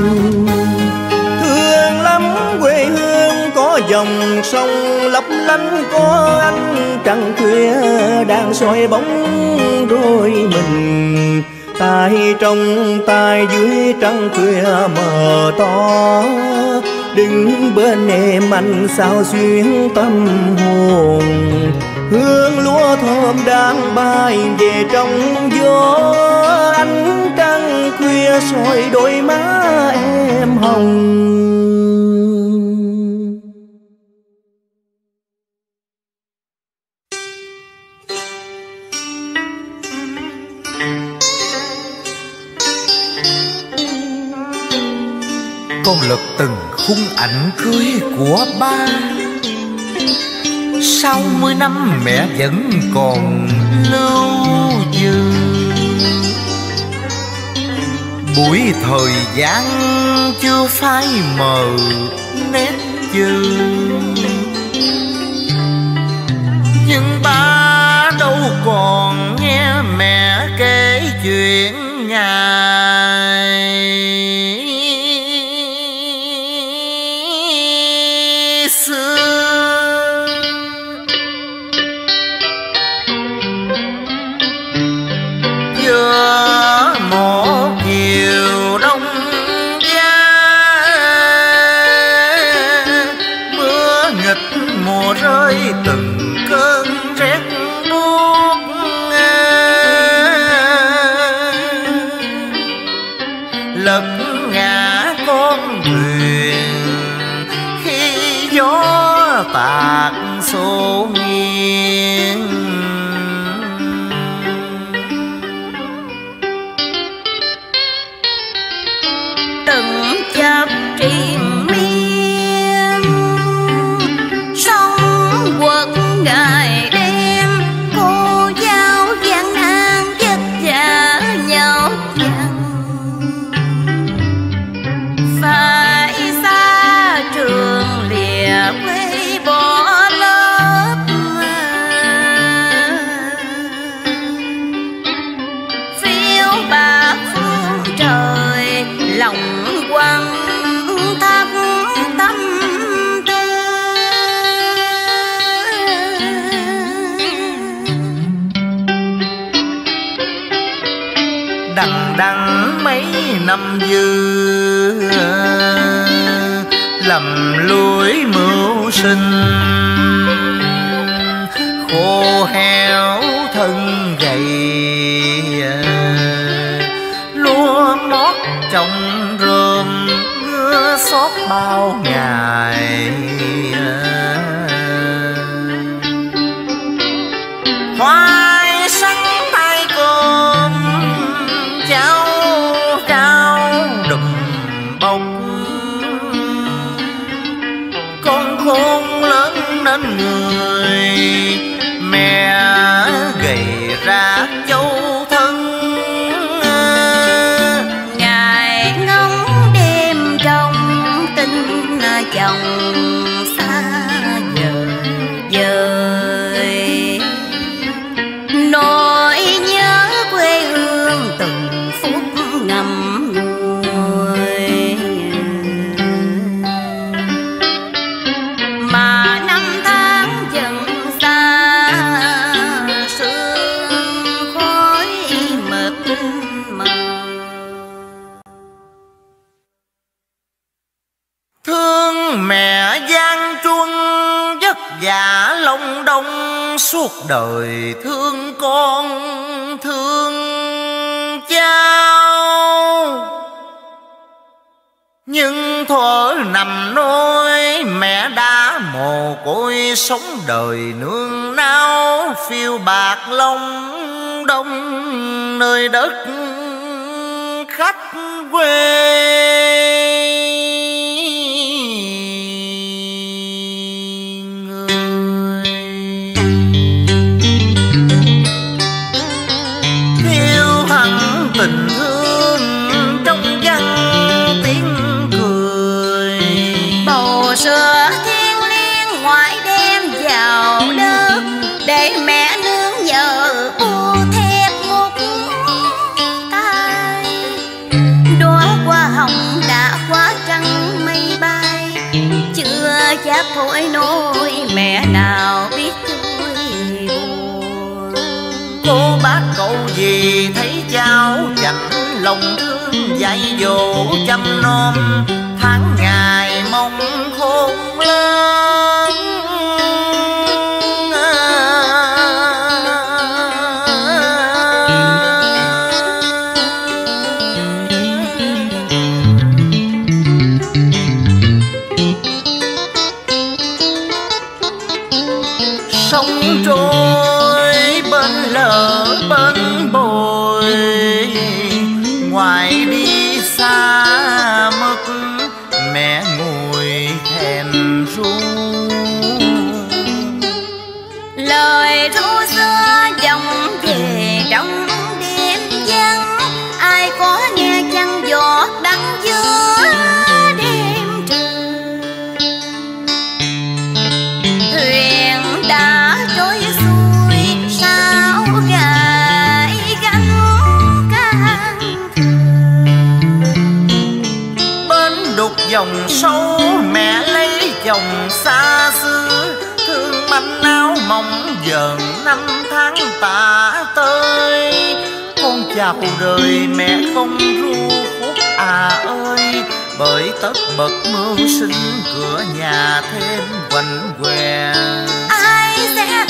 Thương lắm quê hương có dòng sông lấp lánh, có anh trăng khuya đang soi bóng đôi mình, tay trong tay dưới trăng khuya mờ to. Đứng bên em anh sao xuyên tâm hồn, hương lúa thơm đang bay về trong gió, ánh trăng khuya soi đôi má em hồng. Con lật từng khung ảnh cưới của ba, sáu mươi năm mẹ vẫn còn lưu giữ. Buổi thời gian chưa phai mờ nét chữ, nhưng ba đâu còn nghe mẹ kể chuyện ngày. từng cơn rét buốt lật ngã con thuyền khi gió tạt xô nghiêng. Từng chập triền ngày đêm cô giáo gian nan vất vả nhau dần, phải xa trường lìa quê bỏ lớp, phiêu bạc phương trời lòng quăng thắt tâm. Đằng đằng mấy năm dư lầm lũi mưu sinh, khô héo thân gầy lúa mót trong rơm mưa xót bao ngày. Hoa khôn lớn đến người, mẹ gầy ra dấu thân, ngày ngóng đêm trong tình chồng xa vời vời, nỗi nhớ quê hương từng phút ngầm. Dạ long đong suốt đời thương con thương cháu, nhưng thuở nằm nôi mẹ đã mồ côi sống đời nương náu, phiêu bạc long đong nơi đất khách quê. Tình thương trong văn tiếng cười, bầu sữa thiên liêng ngoại đem vào nước để mẹ nương nhờ u thét một tay. Đóa hoa hồng đã quá trắng mây bay, chưa chắc hội nỗi mẹ nào biết tôi buồn. Cô bác cậu gì thấy cháu chẳng lòng thương dạy dỗ chăm nom, tháng ngày mong khôn lớn sông trôi bên lỡ bên bồi, ngoài đi xa mất mẹ ngồi thèm ru lời ru xưa dòng về trong đêm vắng, ai có nghe chăng giọt đắng giữa đêm trường. Thuyền đã trôi xuôi sao gãi gánh dòng sâu, mẹ lấy chồng xa xưa thương manh áo mong giờ năm tháng tả tơi. Con chào đời mẹ không ru khúc à ơi, bởi tất bật mưu sinh cửa nhà thêm quạnh què.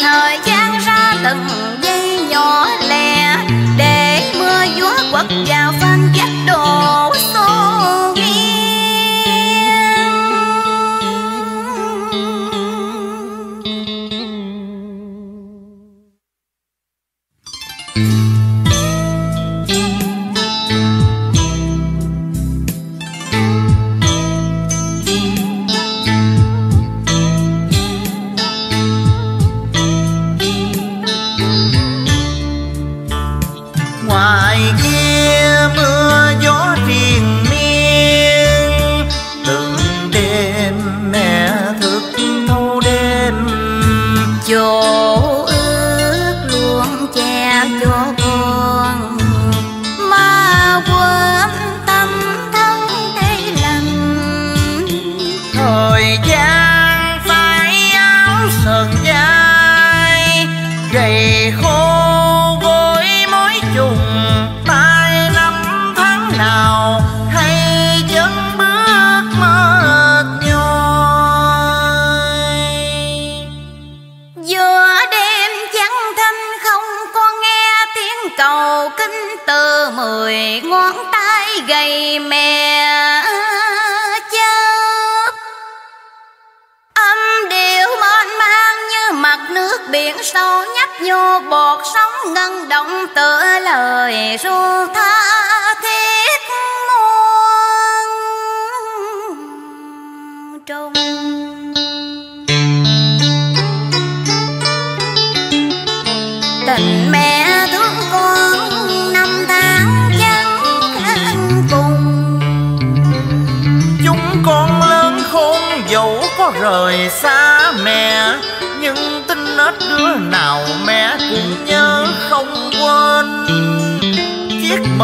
thời gian ra từng giây nhỏ lẻ để mưa gió quật vào phan chất đồ xô ghiên.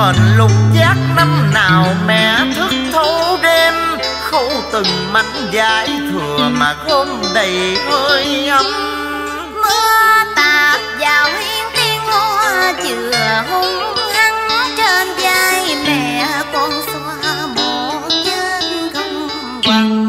Mình lục giác năm nào mẹ thức thấu đêm, khâu từng mảnh vải thừa mà khom đầy hơi ấm. Mưa tạt vào hiên tiếng hoa chừa hung hăng, trên vai mẹ con xoa một chân không quằn.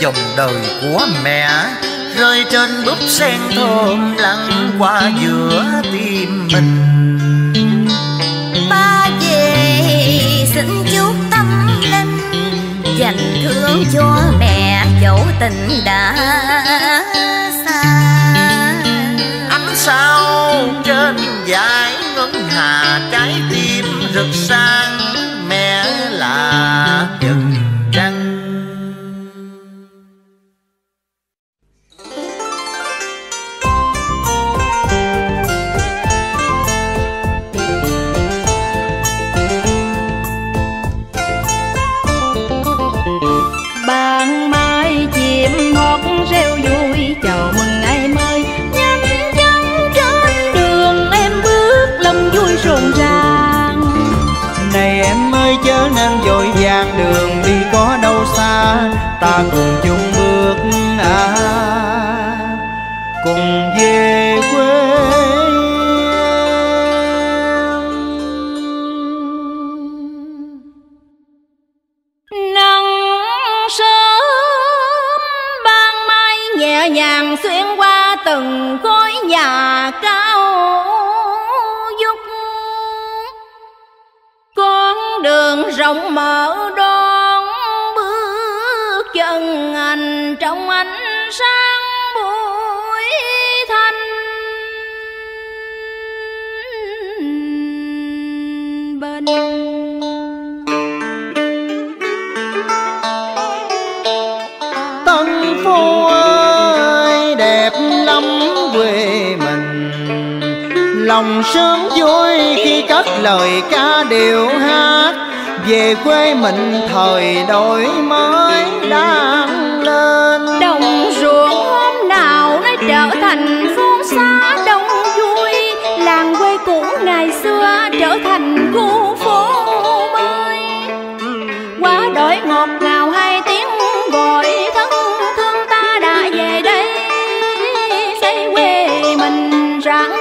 Dòng đời của mẹ rơi trên búp sen thơm lăn qua giữa tim mình. Ba về xin chúc tâm linh dành thương cho mẹ dẫu tình đã xa. Ánh sao trên dải ngân hà, trái tim rực sáng mẹ là nhân trăng. Đường đi có đâu xa, ta cùng chung bước à, cùng về quê. Nắng sớm ban mai nhẹ nhàng xuyên qua từng khối nhà cao vút, con đường rộng mở đón bước chân anh. mình trong ánh sáng buổi thanh bình. Tân Phú ơi đẹp lắm quê mình, lòng sớm vui khi cất lời ca điệu hát về quê mình thời đổi mới đang lên. Đồng ruộng hôm nào nó trở thành phố xá đông vui, làng quê cũ ngày xưa trở thành khu phố mới. Quá đổi ngọt ngào hai tiếng gọi thân thương, ta đã về đây xây quê mình rạng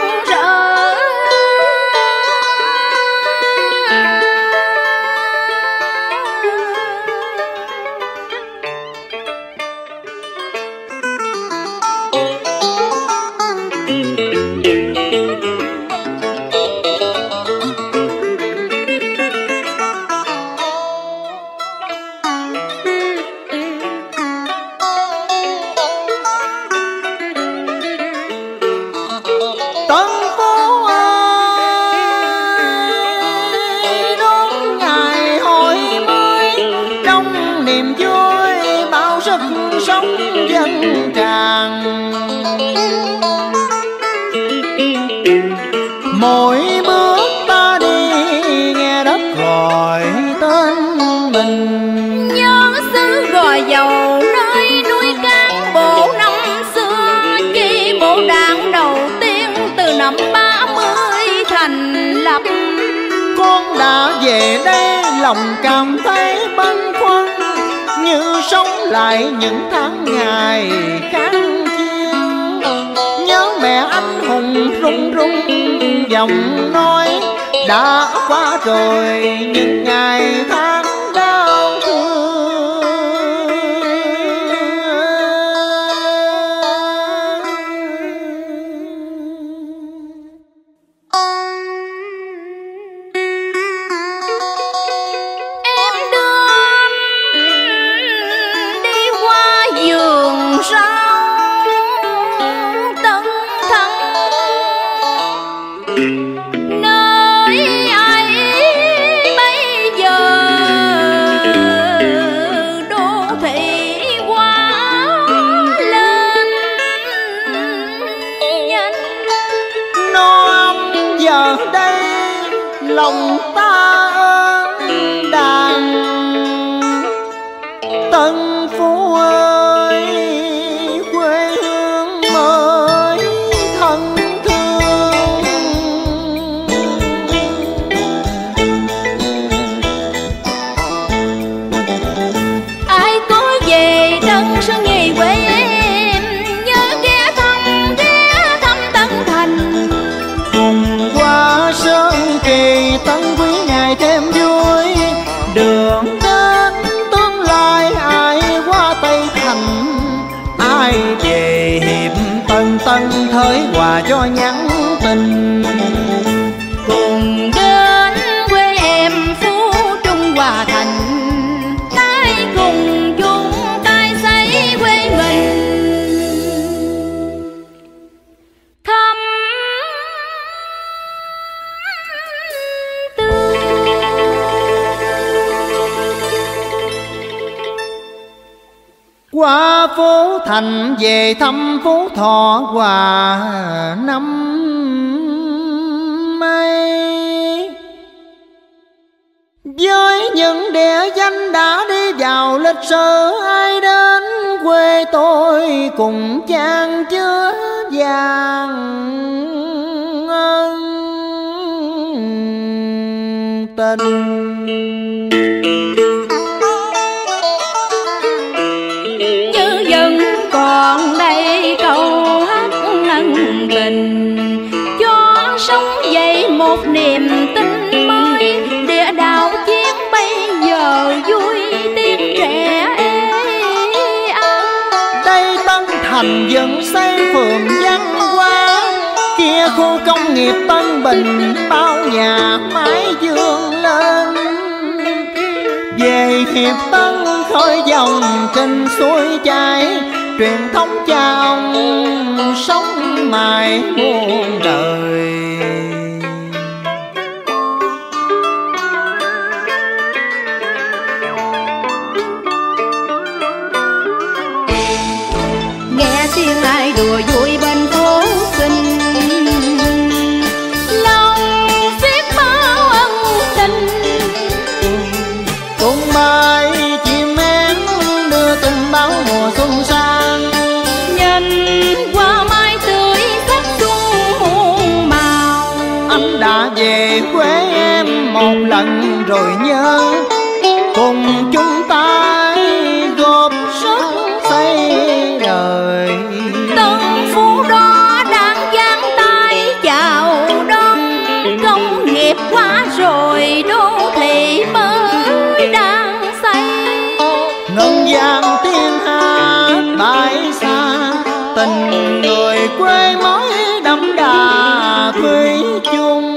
về đây. Lòng cảm thấy băn khoăn như sống lại những tháng ngày kháng chiến, nhớ mẹ anh hùng run run giọng nói đã qua rồi những ngày tháng đau thương. Lòng ta đàn Tân Phú ơi quê hương mới thân thương. Ai có về đất sân nghề quê em, nhớ ghé thăm ghé thăm Tân Thành cùng qua sân kỳ. Tân Quý ngày thêm vui đường đến tương lai, ai qua Tây Thành ai về Hiệp Tân, Tân thới Hòa cho nhắn tình cùng đến quê em Phú Trung Hòa Thành, tay cùng chung tay xây quê mình thăm. Qua Phú Thành về thăm Phú Thọ Hòa năm ấy, với những địa danh đã đi vào lịch sử, ai đến quê tôi cùng chan chứa vàng ân tình. Còn đây câu hát ân tình cho sống dậy một niềm tin mới, địa đạo chiến bây giờ vui tiếng trẻ ê à. Đây Tân Thành dựng xây phường văn hóa, kia khu công nghiệp Tân Bình bao nhà mái dương lên. Về Hiệp Tân thối dòng trên suối chảy, truyền thống cha ông sống mãi muôn đời. Nghe tiếng ai đùa vui bên phố xinh, lòng xiết bao ân tình. Cùng bay chim én đưa tình báo mùa xuân sang, nhìn qua mai tươi sắc xuân muôn màu. Anh đã về quê em một lần rồi nhớ, cùng chúng ta góp sức xây đời. Tân phú đó đang giang tay chào đón, công nghiệp quá rồi đô thị mới đang xây. Ngân vang thiên hạ tại xa, tình người quê mới đậm đà thủy chung.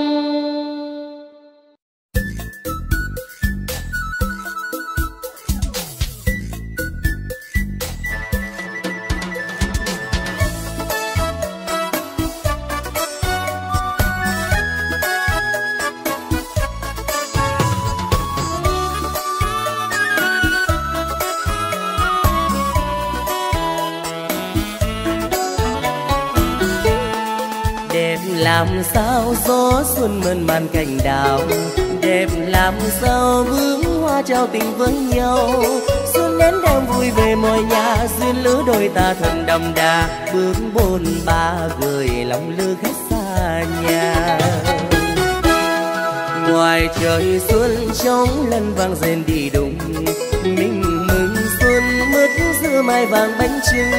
Làm sao gió xuân mơn man cành đào, đẹp làm sao bướm hoa trao tình với nhau. Xuân đến đem vui về mọi nhà, duyên lứa đôi ta thật đậm đà. Bướm bôn ba gửi lòng lứa khách xa nhà. Ngoài trời xuân trống lân vang rền đi đùng, mình mừng xuân mứt dưa mai vàng bánh trưng.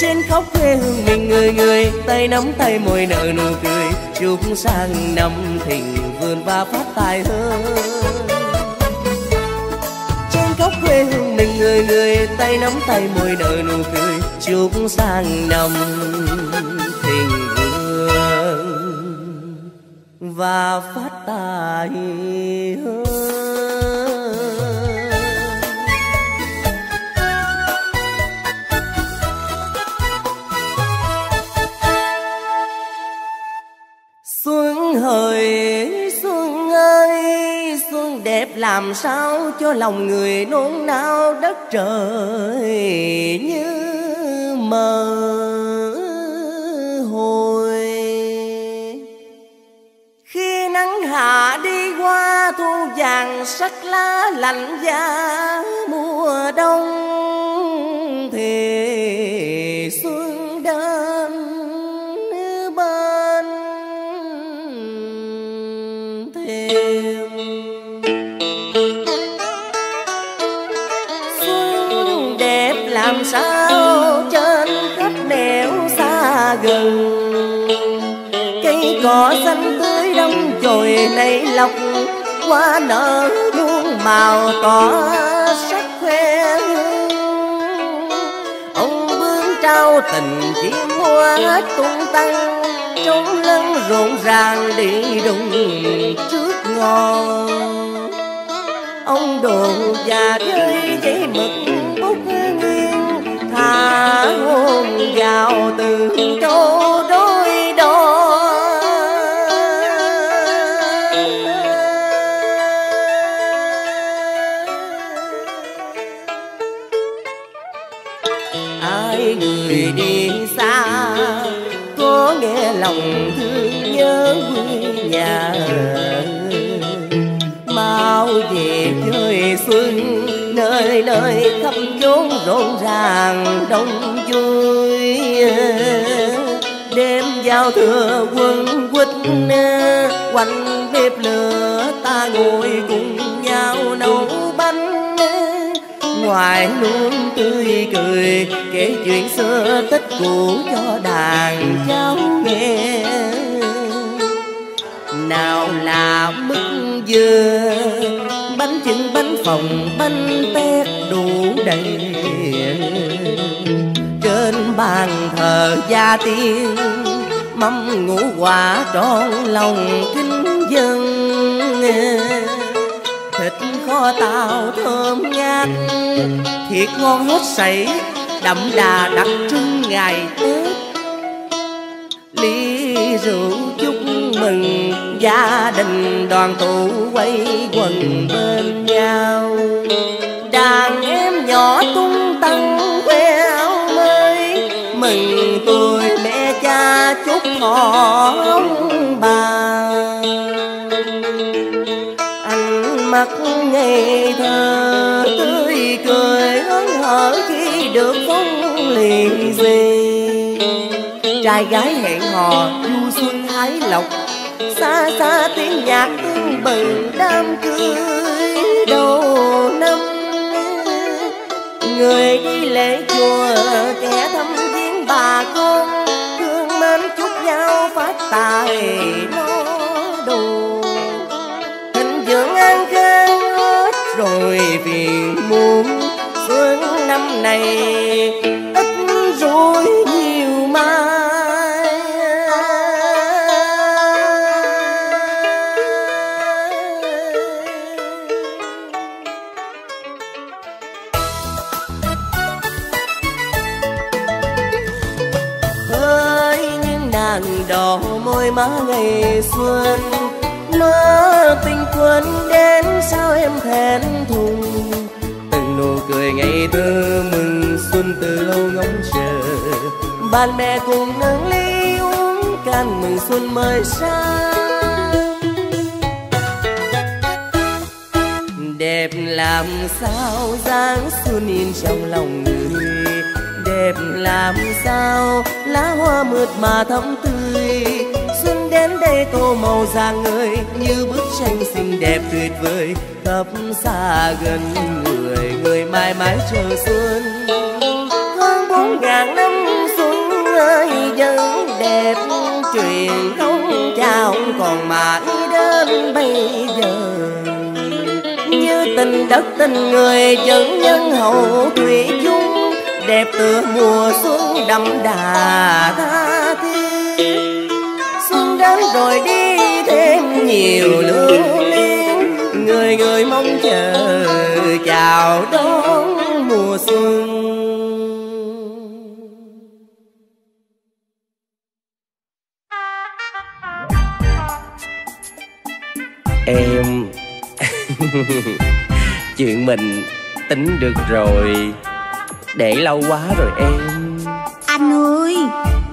Trên khóc quê hương mình người người, tay nắm tay môi nở nụ cười. Chúc sang năm thịnh vườn và phát tài hơn. Trên khóc quê hương mình người người, tay nắm tay môi nở nụ cười. Chúc sang năm thịnh vườn và phát tài hơn. Hỡi xuân ơi, xuân đẹp làm sao cho lòng người nôn nao. Đất trời như mơ hồi, khi nắng hạ đi qua thu vàng sắc lá lạnh giá. Mùa đông thì xuân đến sao trên khắp nẻo xa gần. Cây cỏ xanh tươi đâm chồi nảy lộc, hoa nở muôn màu tỏ sắc khoe. Ông bướm trao tình chim hoa hết tung tăng, trống lân rộn ràng đi đùng trước ngõ. Ông đồ già chơi giấy mực thả hôn vào từ câu đôi đó. Ai người đi xa có nghe lòng thương nhớ quê nhà, mau về chơi xuân nơi nơi khắp chốn rộn ràng đông vui. Đêm giao thừa quân quýt quanh bếp lửa, ta ngồi cùng nhau nấu bánh. Ngoài luôn tươi cười kể chuyện xưa tích cũ cho đàn cháu nghe. Nào là mứt dừa, bánh chưng, bánh phồng, bánh tét đủ đầy. Trên bàn thờ gia tiên, mâm ngũ quả trọn lòng kính dân. Thịt kho của tao thơm ngát, thiệt ngon hết sảy, đậm đà đặc trưng ngày Tết. Ly rượu chúc mừng gia đình đoàn tụ quay quần bên nhau. Đàn em nhỏ tung tăng khoe áo mới, mừng tuổi mẹ cha chúc họ ông bà. Anh mặc ngây thơ tươi cười hớn hở khi được phong lì xì. Trai gái hẹn hò du xuân hái lộc, xa xa tiếng nhạc tương bừng đám cưới đầu năm. Người đi lễ chùa kẻ thăm viếng bà con, thương mến chúc nhau phát tài nó đồ. Thịnh vượng an khang hết rồi phiền muộn, xuân năm này ít rủi nhiều ma. Đỏ môi má ngày xuân, mơ tình quân đến sao em thẹn thùng. Từng nụ cười ngày thơ mừng xuân từ lâu ngóng chờ, bạn bè cùng nâng ly uống can mừng xuân mới sáng. Đẹp làm sao dáng xuân in trong lòng người, đẹp làm sao lá hoa mượt mà thắm tươi. Xuân đến đây tô màu rạng ngời như bức tranh xinh đẹp tuyệt vời, khắp xa gần người người mãi mãi chờ xuân. Hơn bốn ngàn năm xuân ơi vẫn đẹp, truyền thống chào còn mãi đến bây giờ. Như tình đất tình người vẫn nhân hậu thủy chung, đẹp tựa mùa xuân đậm đà tha thiết. Xuân đến rồi đi thêm nhiều lưu luyến, người người mong chờ chào đón mùa xuân. Em chuyện mình tính được rồi, để lâu quá rồi em. Anh ơi,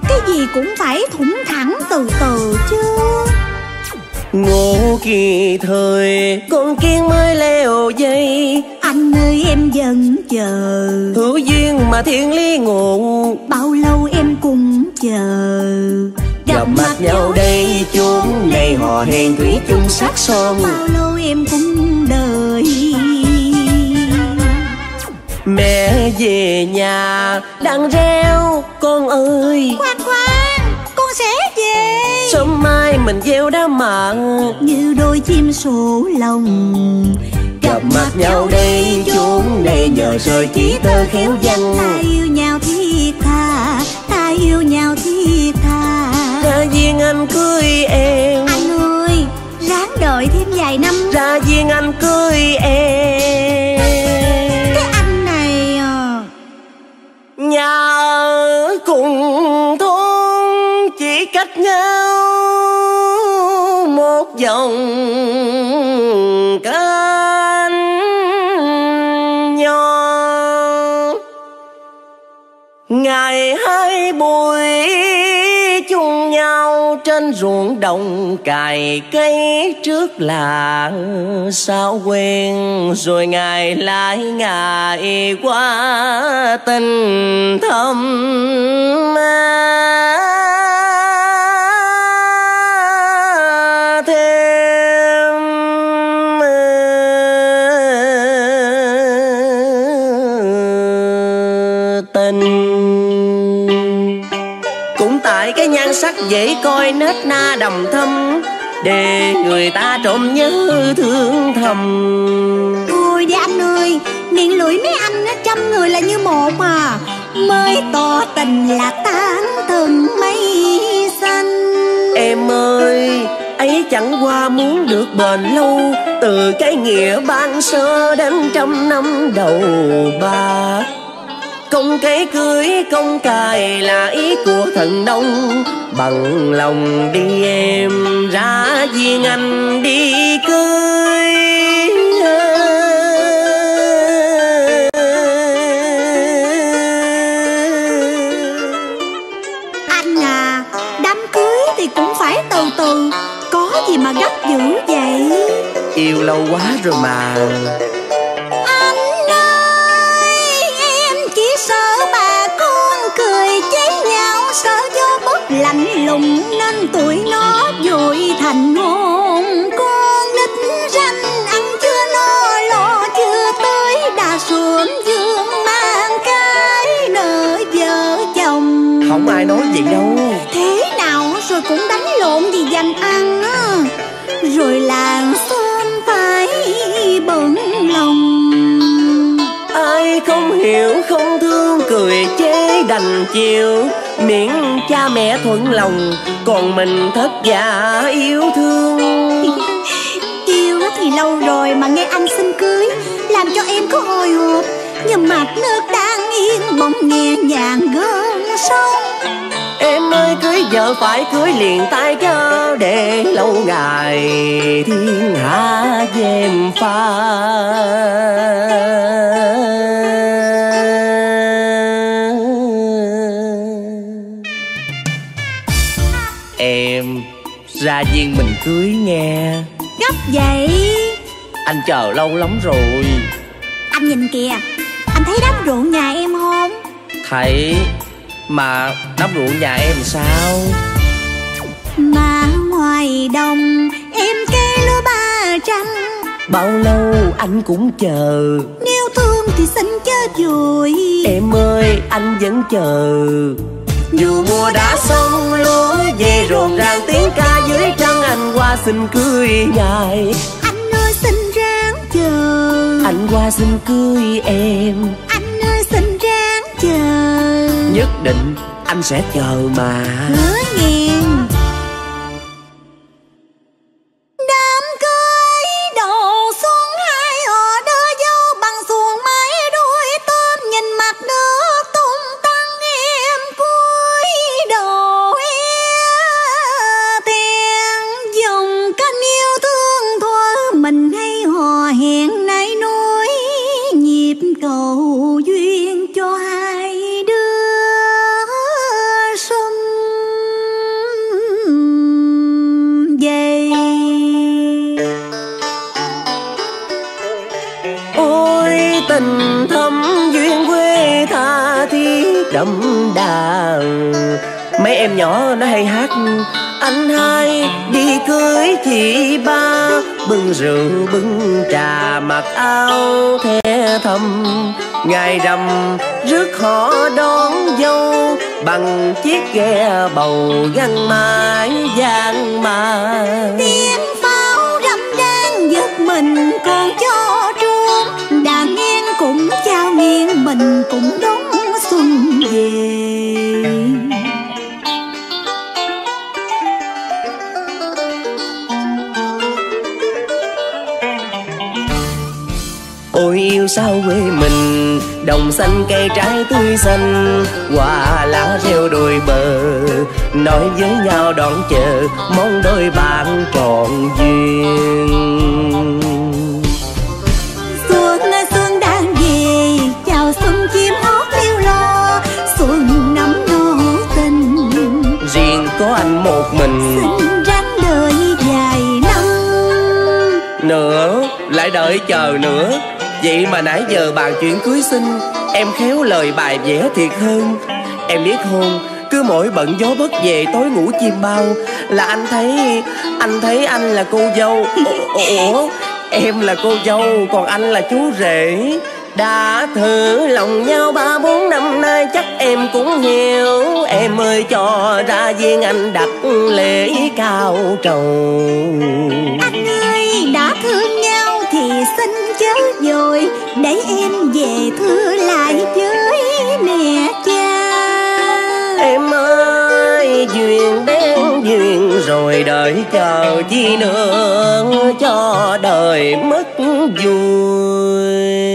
cái gì cũng phải thủng thẳng từ từ chứ. Ngộ kỳ thời con kiến mới leo dây, anh ơi em vẫn chờ. Hữu duyên mà thiên lý ngộ, bao lâu em cũng chờ. Gặp, Gặp mặt nhau đây chốn này, họ hẹn thủy chung sát son, bao lâu em cũng đợi. Mẹ về nhà đang reo con ơi, khoan khoan con sẽ về. Sớm mai mình gieo đá mặn như đôi chim sổ lòng. Gặp, Gặp mặt nhau đây chốn này, nhờ rồi chỉ tơ khéo văn. Ta yêu nhau thiết tha, ta yêu nhau thiết tha. Ra duyên anh cưới em, anh ơi ráng đợi thêm vài năm. Ra duyên anh cưới em, nhà ở cùng thôn chỉ cách nhau một dòng canh nho. Ngày hai buổi chung nhau trên ruộng đồng, cài cây trước là sao quen, rồi ngày lại ngày qua tình thâm. Sắc dễ coi nết na đầm thâm, để người ta trộm nhớ thương thầm. Thôi đi anh ơi, miệng lưỡi mấy anh trăm người là như một mà, mới tỏ tình là tán thân mây xanh. Em ơi, ấy chẳng qua muốn được bền lâu, từ cái nghĩa ban sơ đến trăm năm đầu ba. Công cái cưới công cài là ý của thần Đông, bằng lòng đi em ra viên anh đi cưới. Anh à, đám cưới thì cũng phải từ từ, có gì mà gấp dữ vậy? Yêu lâu quá rồi mà. Lạnh lùng nên tuổi nó vội thành hôn, con nít ranh ăn chưa no lo chưa tới đã sớm dương mang cái nợ vợ chồng. Không ai nói vậy đâu. Thế nào rồi cũng đánh lộn vì dành ăn, rồi làng xóm phải bận lòng. Ai không hiểu không thương cười chế đành chịu, miễn cha mẹ thuận lòng còn mình thất vả yêu thương. Yêu thì lâu rồi mà nghe anh xin cưới làm cho em có hồi hộp, nhưng mặt nước đang yên bỗng nghe nhàng gơn sóng. Em ơi cưới vợ phải cưới liền tay cho, để lâu ngày thiên hạ dèm pha. Ra viên mình cưới nghe. Gấp vậy? Anh chờ lâu lắm rồi. Anh nhìn kìa, anh thấy đám ruộng nhà em không? Thấy, mà đám ruộng nhà em sao? Mà ngoài đồng em cây lúa ba trăm, bao lâu anh cũng chờ. Nếu thương thì xin chớ vội, em ơi anh vẫn chờ. Dù mùa đã xong lúa về rộn ràng tiếng ca dưới trăng, anh qua xin cưới ngài. Anh ơi xin ráng chờ, anh qua xin cưới em. Anh ơi xin ráng chờ, nhất định anh sẽ chờ mà. Hứa ngàn đám cưới đầu xuân hai họ đưa dâu bằng xuồng mái đuôi tôm, nhìn mặt nước tung tăng em cúi đầu tiếng dòng canh yêu thương thôi mình hay hò hẹn nãy nối nhịp cầu duyên cho hai đứa xuân về. Ôi tình thâm duyên quê tha thiết đậm đà, mấy em nhỏ nó hay hát anh hai đi cưới chị ba, bưng rượu bưng trà mặc áo the thầm. Ngày rằm rước họ đón dâu bằng chiếc ghe bầu găng mái vàng mà. Tiếng pháo râm đang giật mình còn cho trương, đàn nghiêng cũng trao nghiêng mình cũng đón xuân về. Ôi yêu sao quê mình, đồng xanh cây trái tươi xanh, hoa lá rêu đôi bờ, nói với nhau đón chờ mong đôi bạn trọn duyên. Xuân ơi xuân đang về, chào xuân chim hót liêu lo, xuân nắm nô tình, riêng có anh một mình. Xin ráng đợi dài năm nữa, lại đợi chờ nữa. Vậy mà nãy giờ bàn chuyện cưới xin, em khéo lời bài vẽ thiệt hơn. Em biết không, cứ mỗi bận gió bất về tối ngủ chim bao là anh thấy, anh thấy anh là cô dâu. Ủa, em là cô dâu, còn anh là chú rể. Đã thử lòng nhau ba bốn năm nay chắc em cũng hiểu. Em ơi cho ra viên anh đặt lễ cao trầu. Anh ơi đã thương nhau thì xin chớ rồi, để em về thưa lại với mẹ cha. Em ơi duyên đến duyên rồi, rồi đợi chờ chi nữa cho đời mất vui.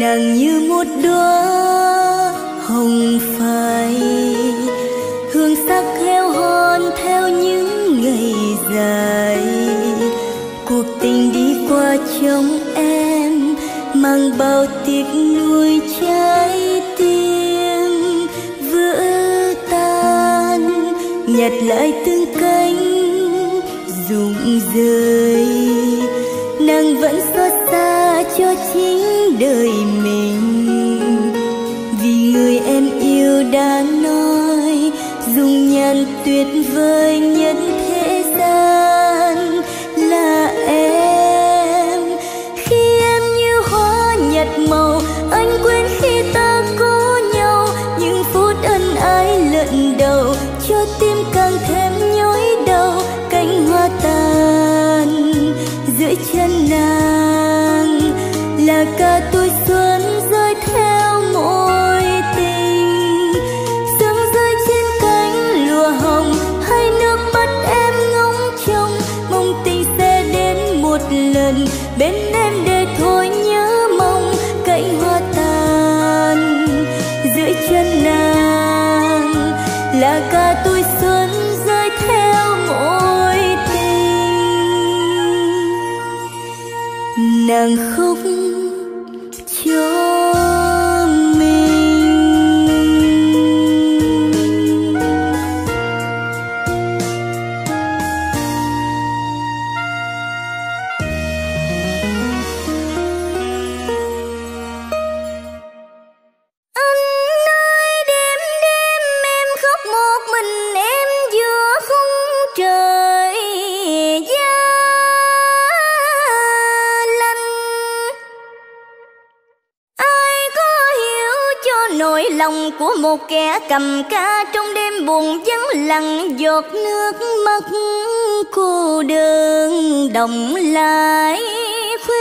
Nàng như một đóa hồng phai, hương sắc heo hon theo những ngày dài. Cuộc tình đi qua trong em mang bao tiếc nuối trái tim vỡ tan, nhặt lại từng cánh rụng rơi. Nàng vẫn xót xa cho chính đời mình, vì người em yêu đã nói dung nhan tuyệt vời nhất thế gian là em. Khi em như hoa nhạt màu, anh quên khi ta có nhau. Những phút ân ái lần đầu cho tim càng thêm nhói đau. Cánh hoa tàn giữa chân nàng là cả tuổi xuân rơi theo mối tình. Sương rơi trên cánh lụa hồng hay nước mắt em ngóng trông, mong tình sẽ đến một lần bên em để thôi nhớ mong. Cánh hoa tàn giữa chân nàng là cả tuổi xuân rơi theo mối tình. Nàng khóc cho mình. Anh ơi, đêm đêm em khóc một mình, em giữa khung trời giá nỗi lòng của một kẻ cầm ca. Trong đêm buồn vắng lặng, giọt nước mắt cô đơn đọng lại khuya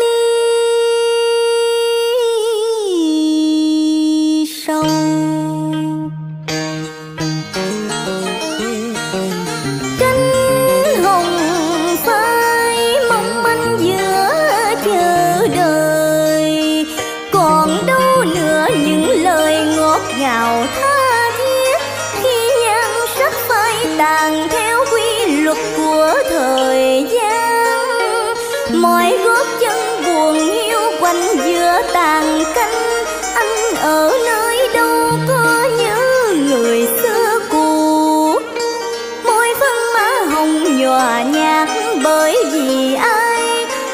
mi sông. Cánh hồng phai mong manh giữa chờ đời, còn đâu ngào tha thiết khi nhan sắc phai tàn theo quy luật của thời gian. Mọi gót chân buồn hiu quanh giữa tàn canh. Anh ở nơi đâu có nhớ người xưa cũ, môi phân má hồng nhòa nhạt bởi vì ai.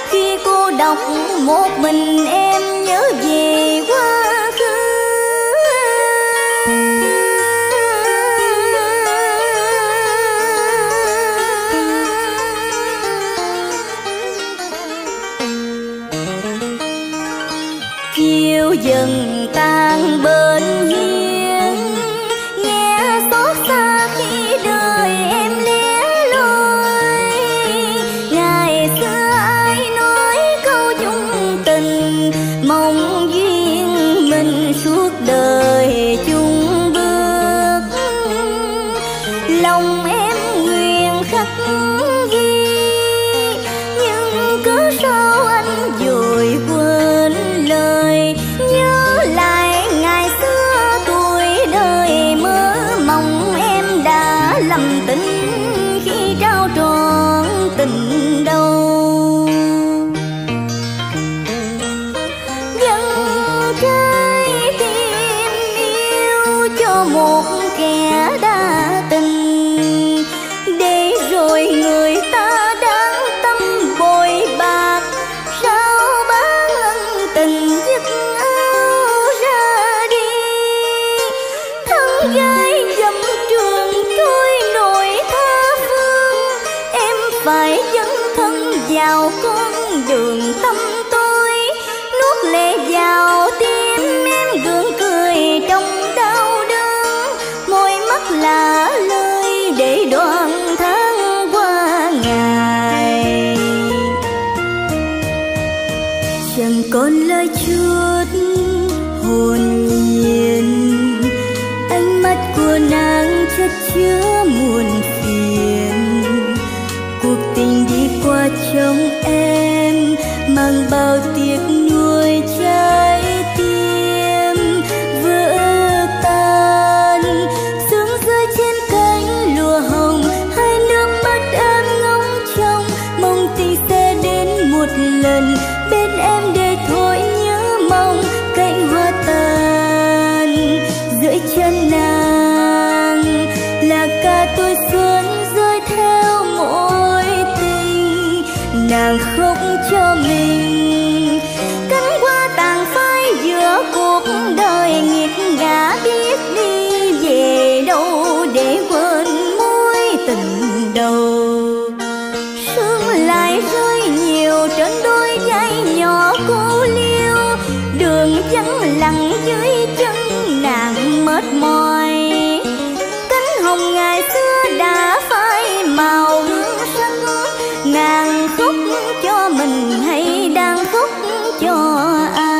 Khi cô độc một mình em nhớ về quá khứ, chiều dần tan bên hiên nghe xót xa khi đời em lẻ loi. Ngày xưa ai nói câu chung tình, mong duyên mình suốt đời chung bước. Lòng em nguyện khắc ghi nhưng cứ sao anh vội quên lời. Nhớ lại ngày xưa tuổi đời mơ mộng, em đã lầm tin khi trao trọn tình đầu. Dâng trái tim yêu cho một kẻ đa tình, để rồi người ta đáng tâm bội bạc. Sao bán ân tình giấc gái dầm trường tôi phải dấn thân vào con đường tâm tôi, nuốt lệ vào tim em gương cười trong đau đớn, môi mắt lạ lơi để đoạn tháng qua ngày. Chẳng còn lời chút hồn nhiên, ánh mắt của nàng chất chứa muôn phiền. Cuộc tình đi qua trong em mang bao tiếc nuối trái tim vỡ tan, sương rơi trên cánh lụa hồng, hai nước mắt em ngóng trông, mong tình sẽ đến một lần bên em để thôi nhớ mong. Cánh hoa tàn giữa chân nàng là ca tôi xuân rơi theo mỗi tình nàng khóc cho mình. Cánh hoa tàn phai giữa cuộc đời nghiệt ngã, biết đi về đâu để quên mối tình đầu. Sương lại rơi nhiều trên đôi vai nhỏ cô liêu, đường vắng lặng dưới chân nàng mệt mỏi. Cánh hồng ngày xưa đã phai màu hương sắc, nàng khóc cho mình hay đang khóc cho ai?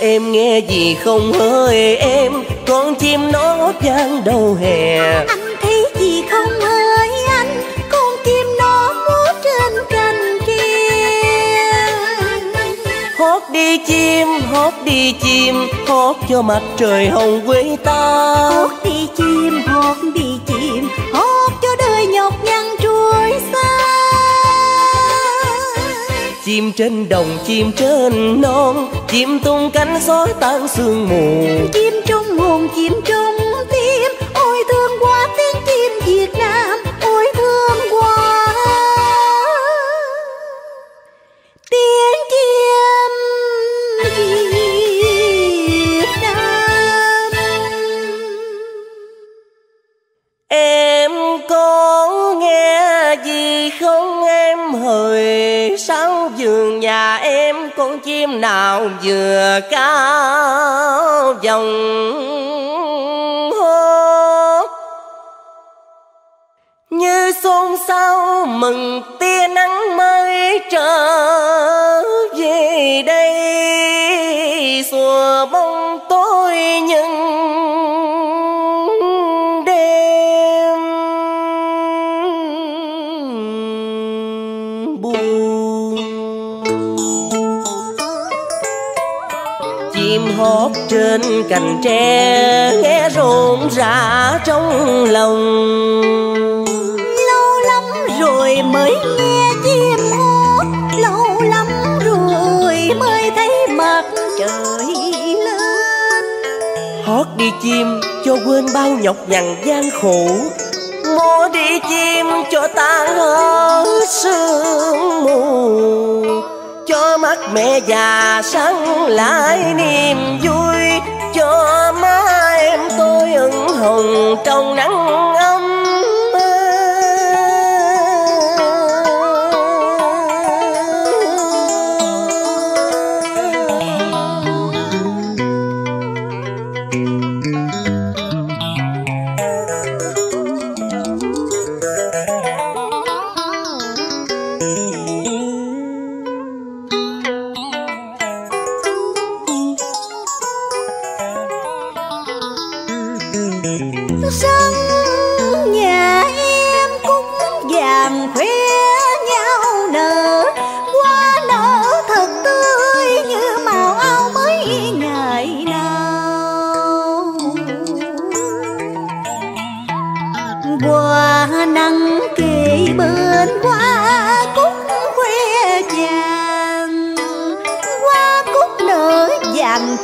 Em nghe gì không hỡi em, con chim nó vang đầu hè. Anh thấy gì không hỡi anh, con chim nó múa trên cành kia. Hót đi chim, hót đi chim, hót cho mặt trời hồng quê ta. Hót đi chim, hót đi chim, hót cho đời nhọc nhằn trôi xa. Chim trên đồng, chim trên non, chim tung cánh xói tan sương mù. Chim trong hồn, chim trong tim, ôi thương quá tiếng chim Việt Nam, ôi thương quá tiếng chim Việt Nam. Em có nghe gì không em hỡi, sáng vườn nhà em con chim nào vừa cao vòng hót như xôn xao mừng tia nắng mới trở về đây. Xùa bóng tối những đêm buồn, hót trên cành tre nghe rộn rã trong lòng. Lâu lắm rồi mới nghe chim hót, lâu lắm rồi mới thấy mặt trời lên. Hót đi chim cho quên bao nhọc nhằn gian khổ, múa đi chim cho tan hết sương mù. Cho mắt mẹ già sáng lại niềm vui, cho má em tôi ửng hồng trong nắng ấm.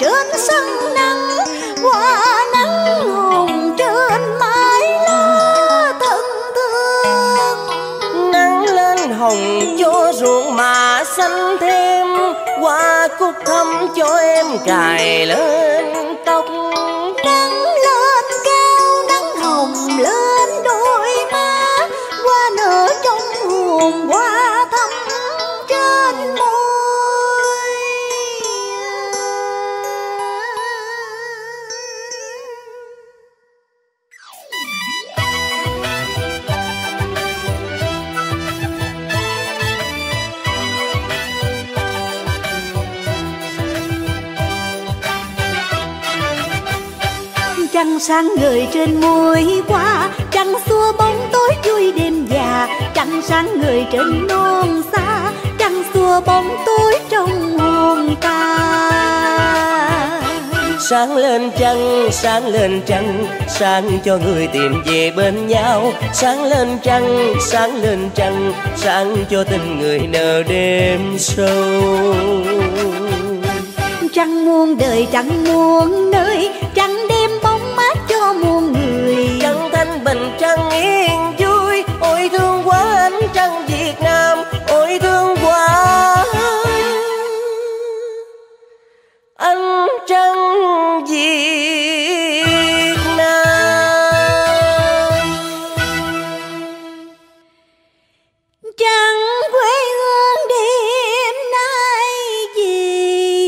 Trên sân nắng, qua nắng hồn trưa khúc thăm cho em cài lên tóc. Nắng lên cao, nắng hồng lên đôi má, qua nở trong hồn hoa thắm trên môi. Trăng sáng ngời trên môi hoa, trăng xua bóng tối vui đêm già. Trăng sáng ngời trên non xa, trăng xua bóng tối trong hồn ta. Sáng lên trăng, sáng lên trăng, sáng cho người tìm về bên nhau. Sáng lên trăng, sáng lên trăng, sáng cho tình người nở đêm sâu. Trăng muôn đời, trăng muôn nơi, trăng đêm bóng mát cho muôn người. Trăng thanh bình, trăng yên vui, ôi thương quá anh trăng Việt Nam, ôi thương quá anh trăng Việt Nam. Trăng quê hương đêm nay vì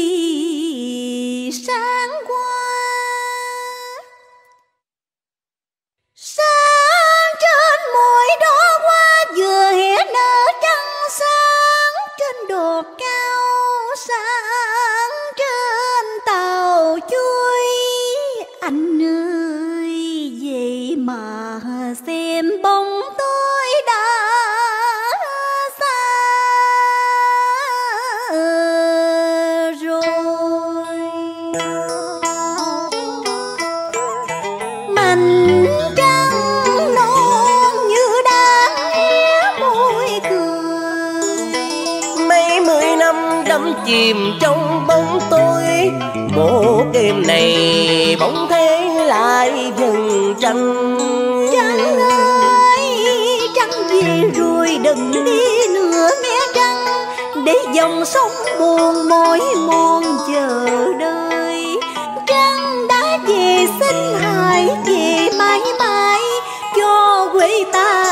sáng qua, sáng trên mỗi đóa hoa vừa hé nở. Trăng sáng trên đồ cao, sáng trên tàu chuối. Anh ơi vậy mà xem bóng tối đã xa rồi. Mình trăng non như đang hé môi cười, mấy mươi năm đắm chìm trong bóng tối. Một đêm này bỗng thấy lại dần trăng. Trăng ơi trăng về rồi đừng đi nữa mé trăng, để dòng sông buồn mỏi mòn chờ đợi. Trăng đã về xin hãy về mãi mãi, cho quê ta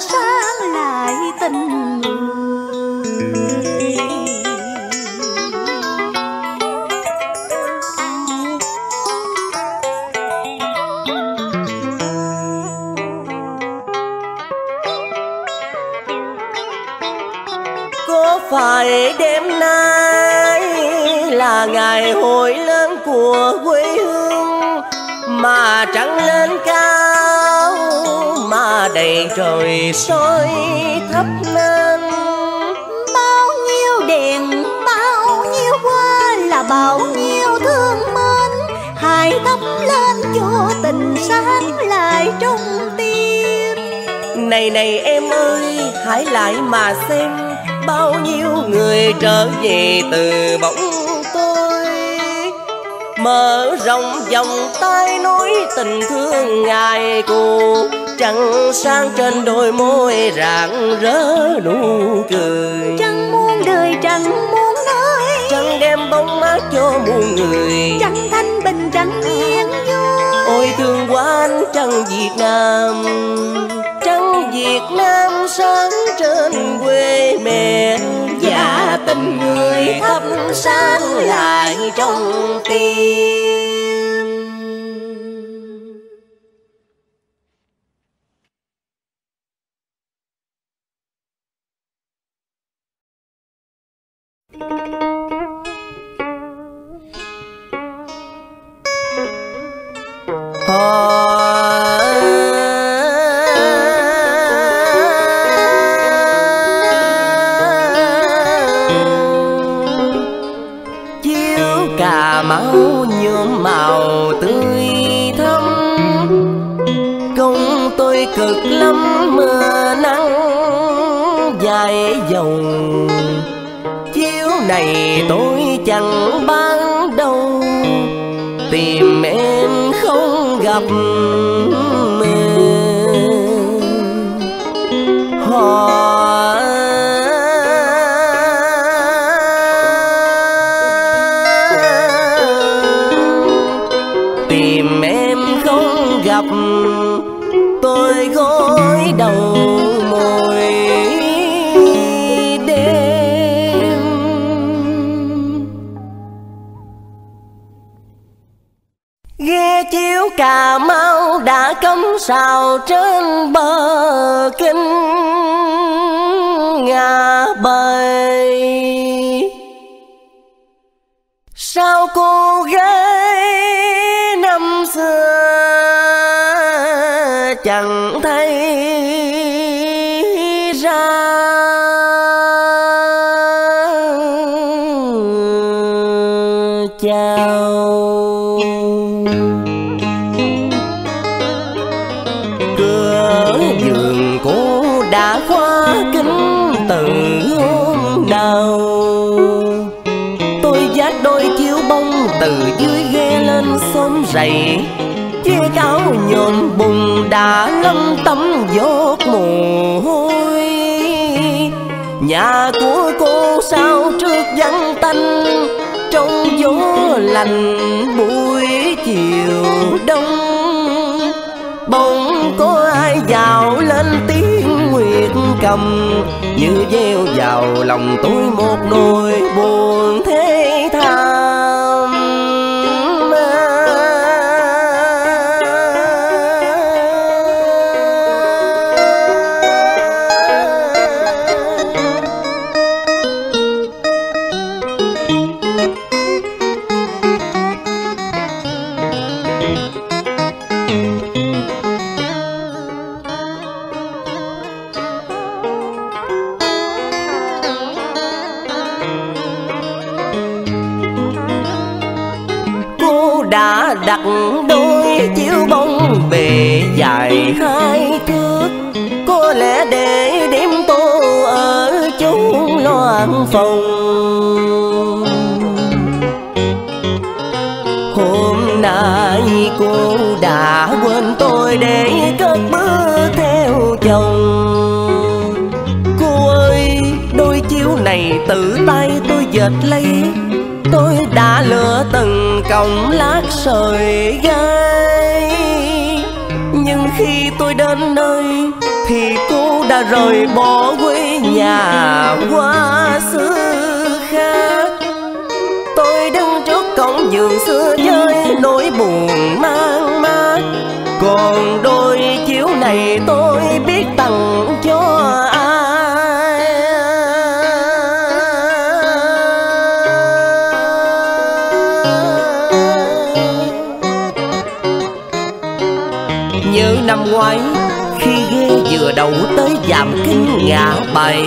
sáng lại tình người. Có phải đêm nay là ngày hội lớn của quê hương, mà trăng lên cao mà đầy trời soi thắp lên? Bao nhiêu đèn, bao nhiêu hoa là bao nhiêu thương mến, hãy thắp lên cho tình sáng lại trong tim. Này này em ơi hãy lại mà xem, bao nhiêu người trở về từ bóng tối. Mở rộng vòng tay nối tình thương ngày cũ, trăng sáng trên đôi môi rạng rỡ nụ cười. Trăng muôn đời, trăng muôn nơi, trăng đem bóng mát cho muôn người. Trăng thanh bình, trăng yên vui, ôi thương quá anh trăng Việt Nam. Trăng Việt Nam sáng trên quê mẹ, và tình người thắp sáng lại trong tim. Hò đập tôi gối đầu mỗi đêm. Ghe chiếu Cà Mau đã cắm sào trên bờ Kinh Ngà Bảy. Sao cô gái năm xưa chẳng thấy ra? Chào cửa giường cô đã khóa kính từ hôm nào. Tôi vác đôi chiếu bông từ dưới ghế lên xóm rầy, chiếc áo nhộm bùn đã lấm tấm vót mồ hôi. Nhà của cô sao trước vắng tanh, trong gió lạnh buổi chiều đông. Bỗng có ai vào lên tiếng nguyệt cầm, như gieo vào lòng tôi một nỗi buồn thế thảm. Đặt đôi chiếu bông bề dài hai thước, có lẽ để đêm tô ở chốn loạn phòng. Hôm nay cô đã quên tôi để cất bước theo chồng. Cô ơi, đôi chiếu này tự tay tôi dệt lấy, tôi đã lựa từng cọng lát sợi gai. Nhưng khi tôi đến nơi thì cô đã rời bỏ quê nhà qua xứ khác. Tôi đứng trước cổng giường xưa với nỗi buồn mang mát. Còn đôi chiếu này tôi biết tặng cho ai? Như năm ngoái, khi ghé vừa đậu tới trạm Kinh Ngà Bảy,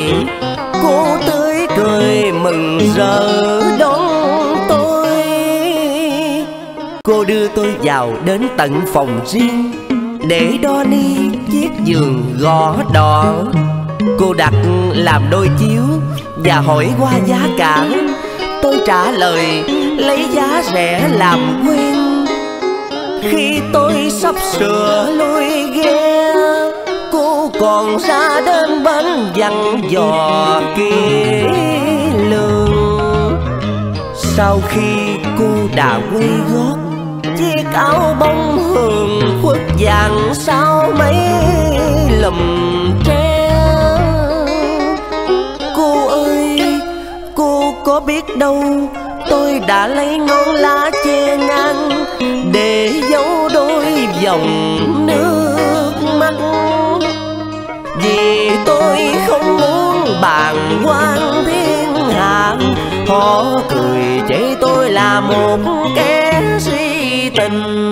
cô tươi cười mừng rỡ đón tôi. Cô đưa tôi vào đến tận phòng riêng, để đo ni chiếc giường gõ đỏ. Cô đặt làm đôi chiếu và hỏi qua giá cả. Tôi trả lời lấy giá rẻ làm quen. Khi tôi sắp sửa lui ghe, cô còn ra đến bến dặn dò kỹ lưỡng. Sau khi cô đã quay gót, chiếc áo bông hường khuất vàng sau mấy lùm tre. Cô ơi, cô có biết đâu tôi đã lấy ngón lá che ngang để giấu đôi dòng nước mắt. Vì tôi không muốn bàng quan thiên hạ, họ cười chê tôi là một kẻ si tình.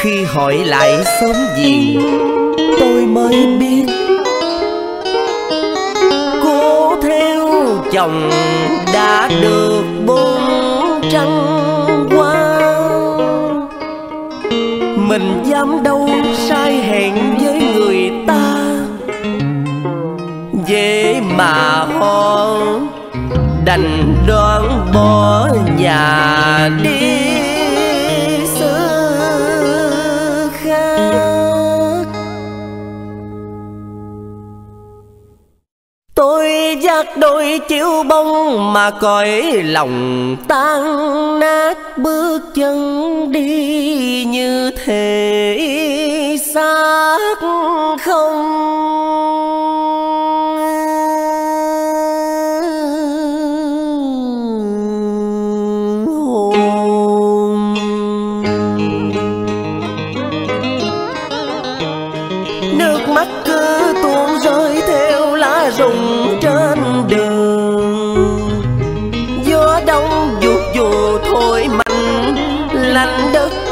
Khi hỏi lại xóm giềng, tôi mới biết cô theo chồng đã được bốn trăng qua. Mình dám đâu sai hẹn với người ta, vậy mà họ đành đoán bỏ nhà đi. chắc đôi chiếu bông mà cõi lòng tan nát, bước chân đi như thể xác không.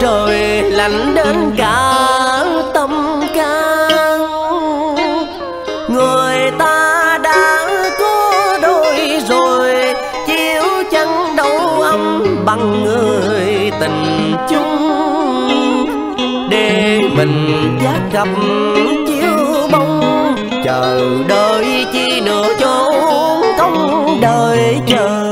Trời lạnh đến cả tâm can, người ta đã có đôi rồi, chiếu chẳng đâu âm bằng người tình chung. Để mình giác gặp chiếu bóng, chờ đợi chi nữa chốn công đời chờ.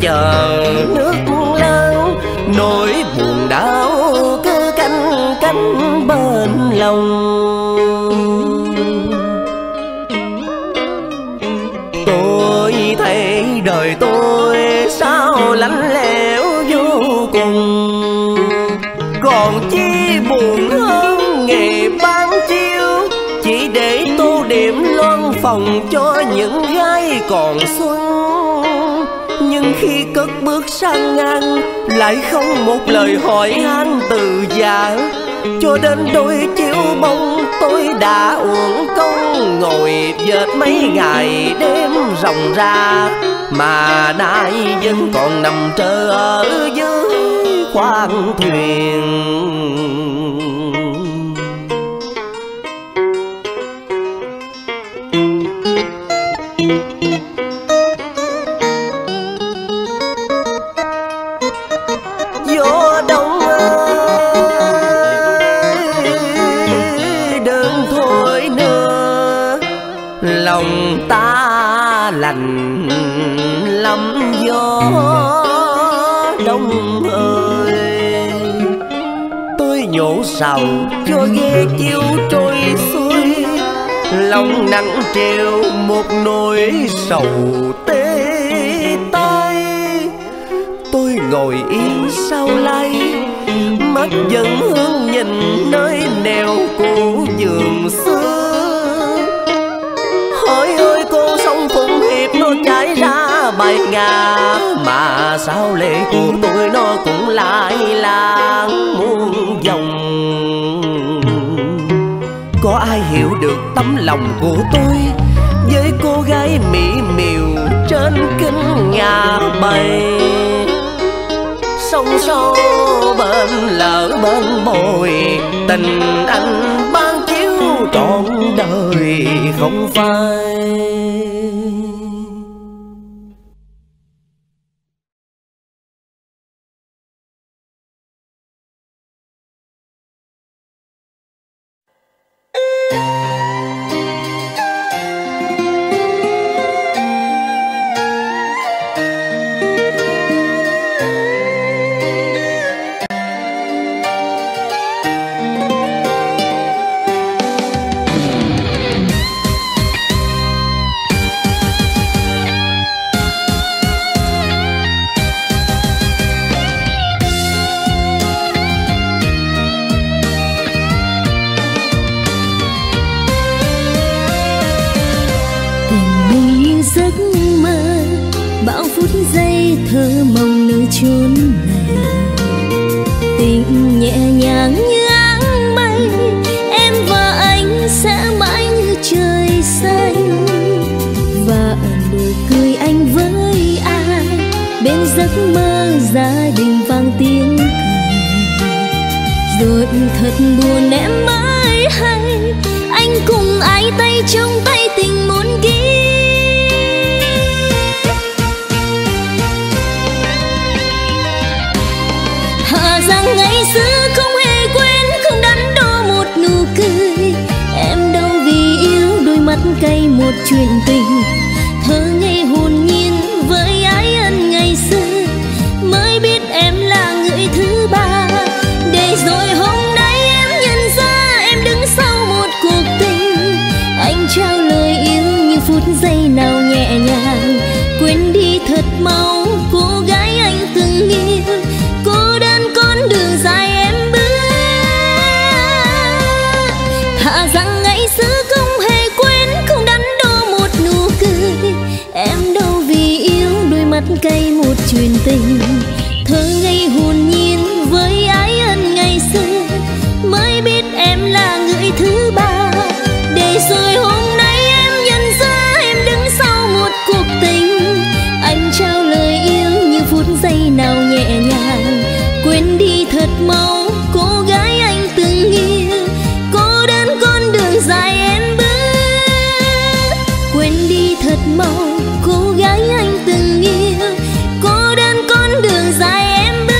Chờ nước lắng nỗi buồn đau cứ canh cánh bên lòng. Tôi thấy đời tôi sao lạnh lẽo vô cùng, còn chi buồn hơn nghề bán chiếu, chỉ để tô điểm loan phòng cho những gái còn xuân. Nhưng khi cất bước sang ngang, lại không một lời hỏi han từ già. Cho đến đôi chiếu bông tôi đã uổng công, ngồi dệt mấy ngày đêm ròng ra, mà nay vẫn còn nằm trơ ở dưới khoang thuyền. Ta lành lắm gió đông ơi, tôi nhổ sầu cho ghe chiêu trôi xuôi, lòng nặng trêu một nỗi sầu tê tay. Tôi ngồi yên sau lay, mắt vẫn hướng nhìn nơi nẻo cũ giường xưa. Trải ra bạch ngà mà sao lệ của tôi nó cũng lại làng muôn dòng. Có ai hiểu được tấm lòng của tôi với cô gái mỹ miều trên kinh ngà bay, sông sâu bên lỡ bên bồi, tình anh ban chiếu trọn đời không phai. Buồn em mới hay anh cùng ai tay trong tay tình muốn ghi. Hà Giang ngày xưa không hề quên, không đắn đo một nụ cười. Em đâu vì yêu đôi mắt cay một chuyện tình. Thơ ngây hồn nhiên với ái ân ngày xưa, mới biết em là người thứ ba. Để rồi hôm nay em nhận ra em đứng sau một cuộc tình. Anh trao lời yêu như phút giây nào nhẹ nhàng. Quên đi thật mau cô gái anh từng yêu. Cô đơn con đường dài em bước. Thà rằng ngày xưa không hề quên, không đắn đo một nụ cười. Em đâu vì yêu đôi mắt cay một chuyện tình. Thơ ngây hồn nhiên với ái ân ngày xưa, mới biết em là người thứ ba. Để rồi hôm nay em nhận ra em đứng sau một cuộc tình. Anh trao lời yêu như phút giây nào nhẹ nhàng. Quên đi thật mau cô gái anh từng yêu. Cô đơn con đường dài em bước. Quên đi thật mau cô gái anh từng yêu. Cô đơn con đường dài em bước.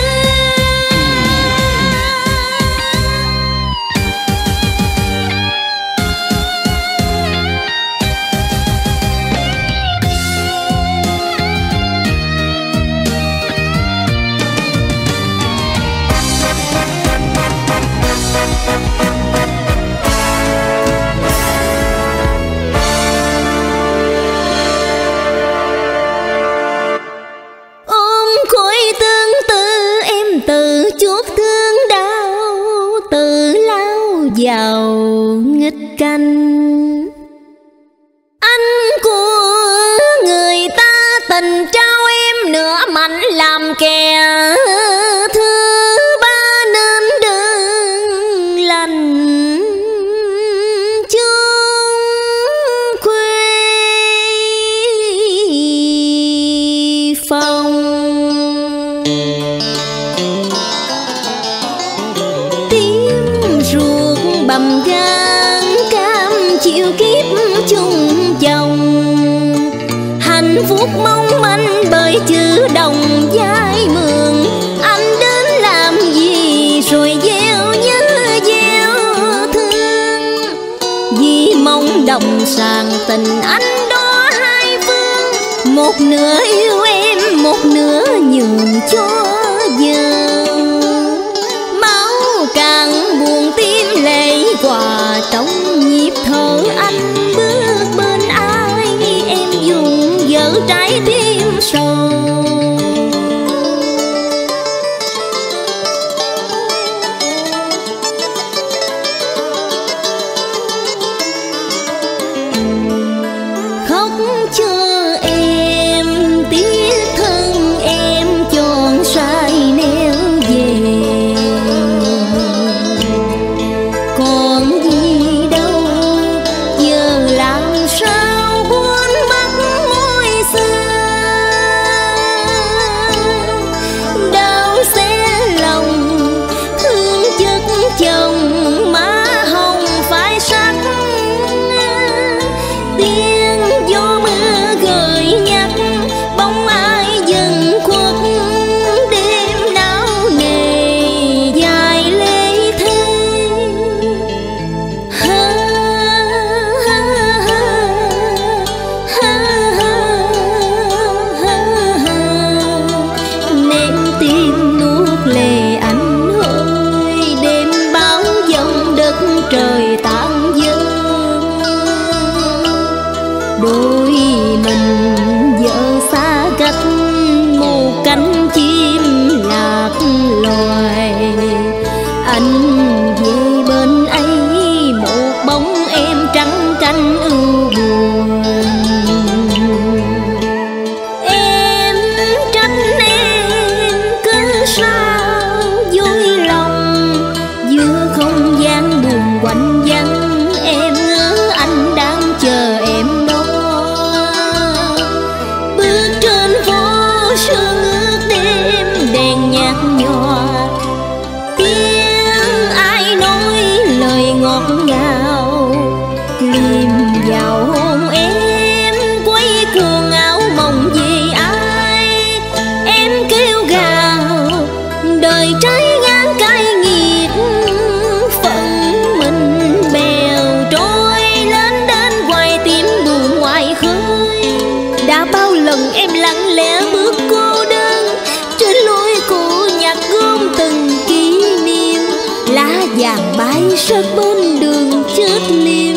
sát bên đường chết liềm,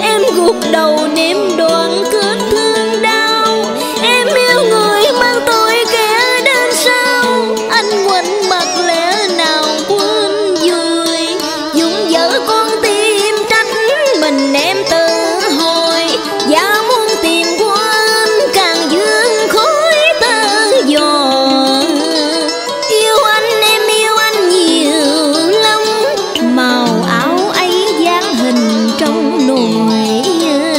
em gục đầu ném đoạn kết thương đau. Em yêu người mang tội kẻ đến sau, anh quên mặt lẽ nào quên vui. Dũng dở con tim trách mình em tự hồi, giá muốn tìm quên càng dương khối tơ giò. Yêu anh em yêu anh nhiều lắm, màu áo ấy dáng hình trong nồi nhớ.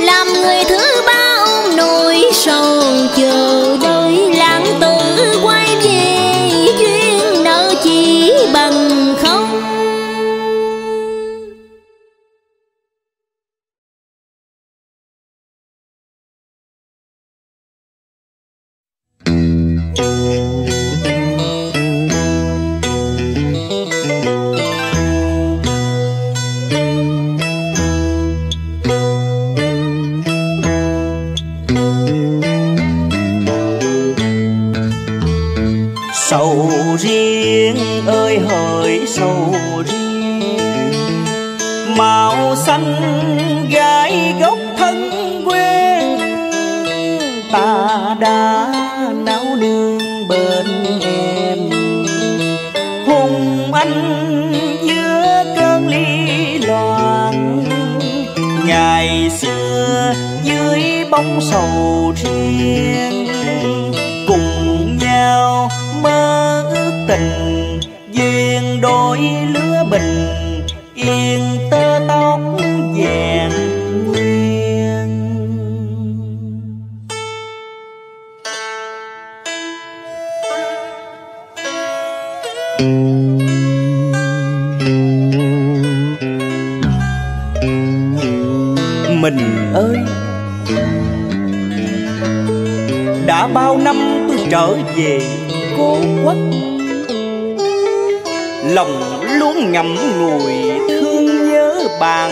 Làm người thứ ba ôm nỗi sầu chờ đợi lãng tử quay về, duyên nợ chỉ bằng không. Sầu riêng ơi hỡi sầu riêng, màu xanh gai gốc thân quê. Ta đã náo nương bên em, hùng anh giữa cơn ly loạn. Ngày xưa dưới bóng sầu riêng, cùng nhau mơ ước tình duyên đôi lứa bình yên tơ tóc vàng nguyên. Mình ơi, đã bao năm tôi trở về cố quốc, lòng luôn ngậm ngùi thương nhớ bạn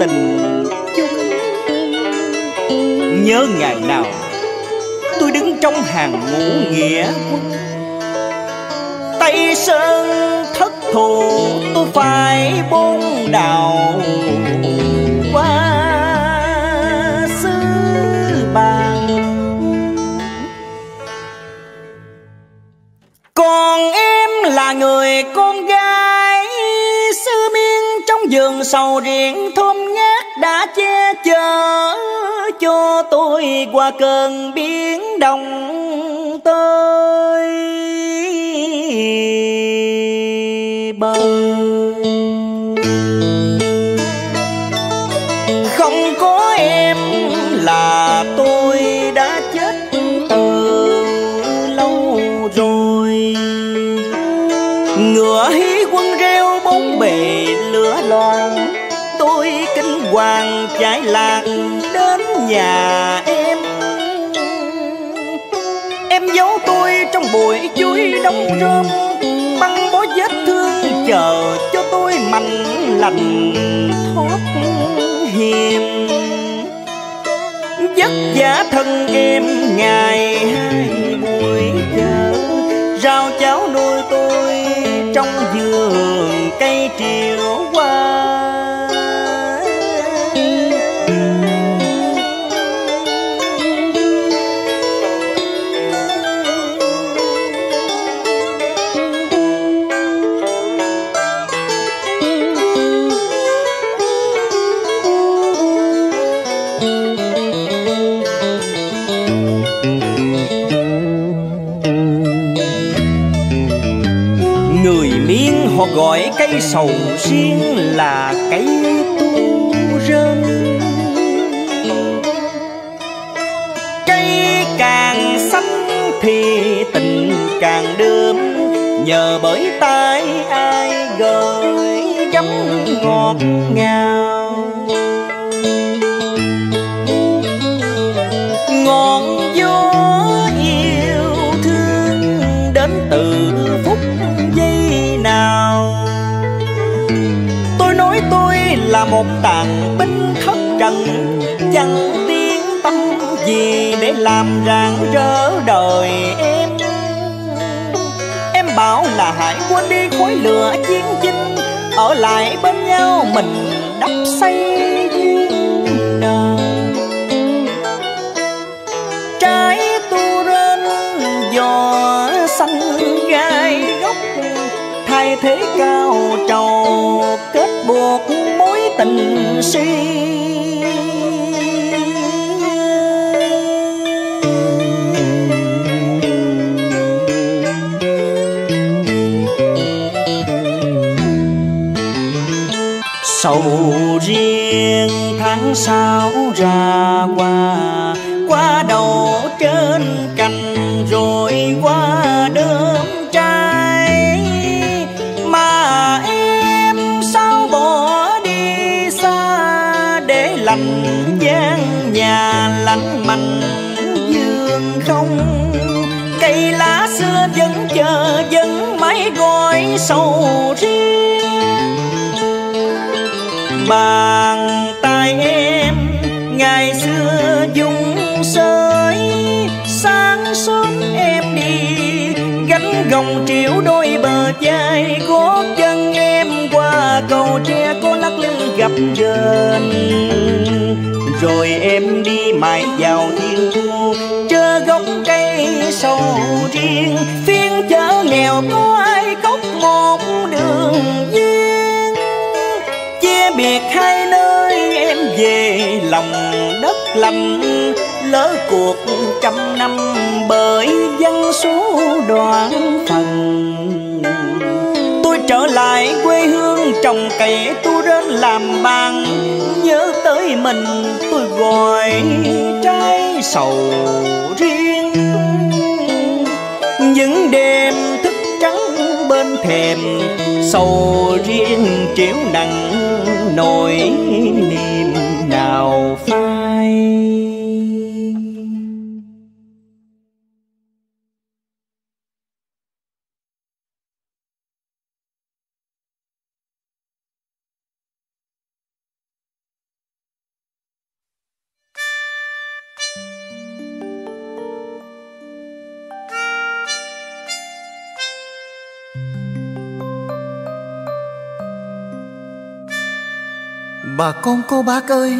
tình chung. Nhớ ngày nào tôi đứng trong hàng ngũ nghĩa quân, Tây Sơn thất thù tôi phải bôn đào qua xứ bạn. Còn em là người con gái xứ Miên, trong giường sầu riêng thơm ngát đã che chở cho tôi qua cơn biến động tới bờ. Không có em là tôi đã chết từ lâu rồi. Ngựa hí quân reo bốn bề lửa loạn, tôi kinh hoàng chạy lạc đến nhà em. Em giấu tôi trong bụi chuối đóng rơm, băng bó vết thương chờ cho tôi mạnh lành thoát hiểm. Vất vả thân em ngày hai buổi giờ, rau cháo nuôi tôi trong vườn cây chiều qua. Họ gọi cây sầu riêng là cây tu rên, cây càng xanh thì tình càng đơm. Nhờ bởi tay ai gợi giấm ngọt ngào, ngọn gió yêu thương đến từ phút giây nào. Là một tàn binh thất trần, chẳng tiếng tâm gì để làm rạng rỡ đời em. Em bảo là là hãy quên đi khói lửa chiến chinh, ở lại bên nhau mình đắp xây duyên đời. Trái tu rên giò xanh gai góc, thay thế cao trầu kết buộc mối tình si. Sầu riêng tháng sáu ra qua, qua đầu trên cành rồi qua đơm trái. Mà em sao bỏ đi xa, để lạnh gian nhà lạnh mạnh giường không. Cây lá xưa vẫn chờ vẫn mãi gọi sầu riêng. Bàn tay em ngày xưa dung sới, sáng sớm em đi gánh gồng triệu đôi bờ vai. Gót chân em qua cầu tre có lắc lư gặp rền, rồi em đi mãi vào thiên thu chơ gốc cây sầu riêng. Phiên chợ nghèo có ai khóc một đường duyên, biệt hai nơi em về lòng đất lành. Lỡ cuộc trăm năm bởi dân số đoạn phần, tôi trở lại quê hương trồng cây tôi đến làm bằng. Nhớ tới mình tôi gọi trái sầu riêng, những đêm thức trắng bên thềm sầu riêng chiếu nặng nỗi niềm nào phai. Bà con cô bác ơi,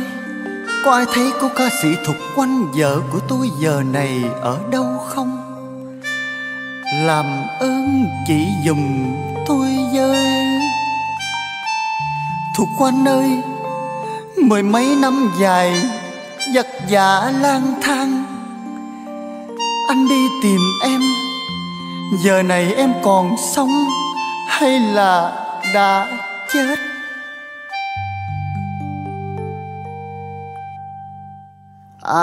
có ai thấy cô ca sĩ Thục Oanh vợ của tôi giờ này ở đâu không? Làm ơn chị dùm tôi với. Thục Oanh ơi, mười mấy năm dài vật vã lang thang, anh đi tìm em. Giờ này em còn sống hay là đã chết?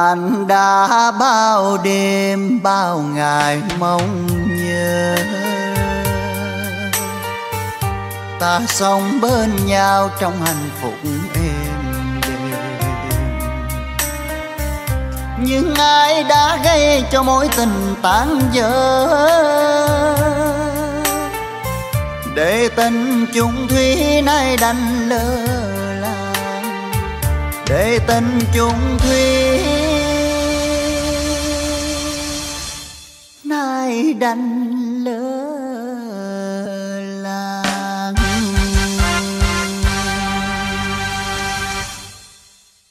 Anh đã bao đêm bao ngày mong nhớ, ta sống bên nhau trong hạnh phúc êm đềm. Nhưng ai đã gây cho mối tình tan vỡ, để tình chung thủy nay đành lỡ làng, để tình chung thủy nay đành lỡ làng.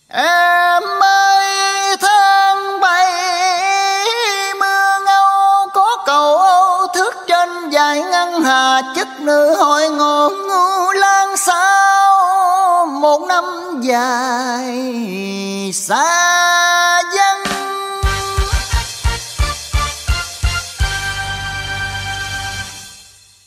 Em ơi tháng bảy mưa ngâu, có cầu Âu thước trên dài ngân hà, chức nữ hội ngộ ngu lan sao. Một năm dài xa dân,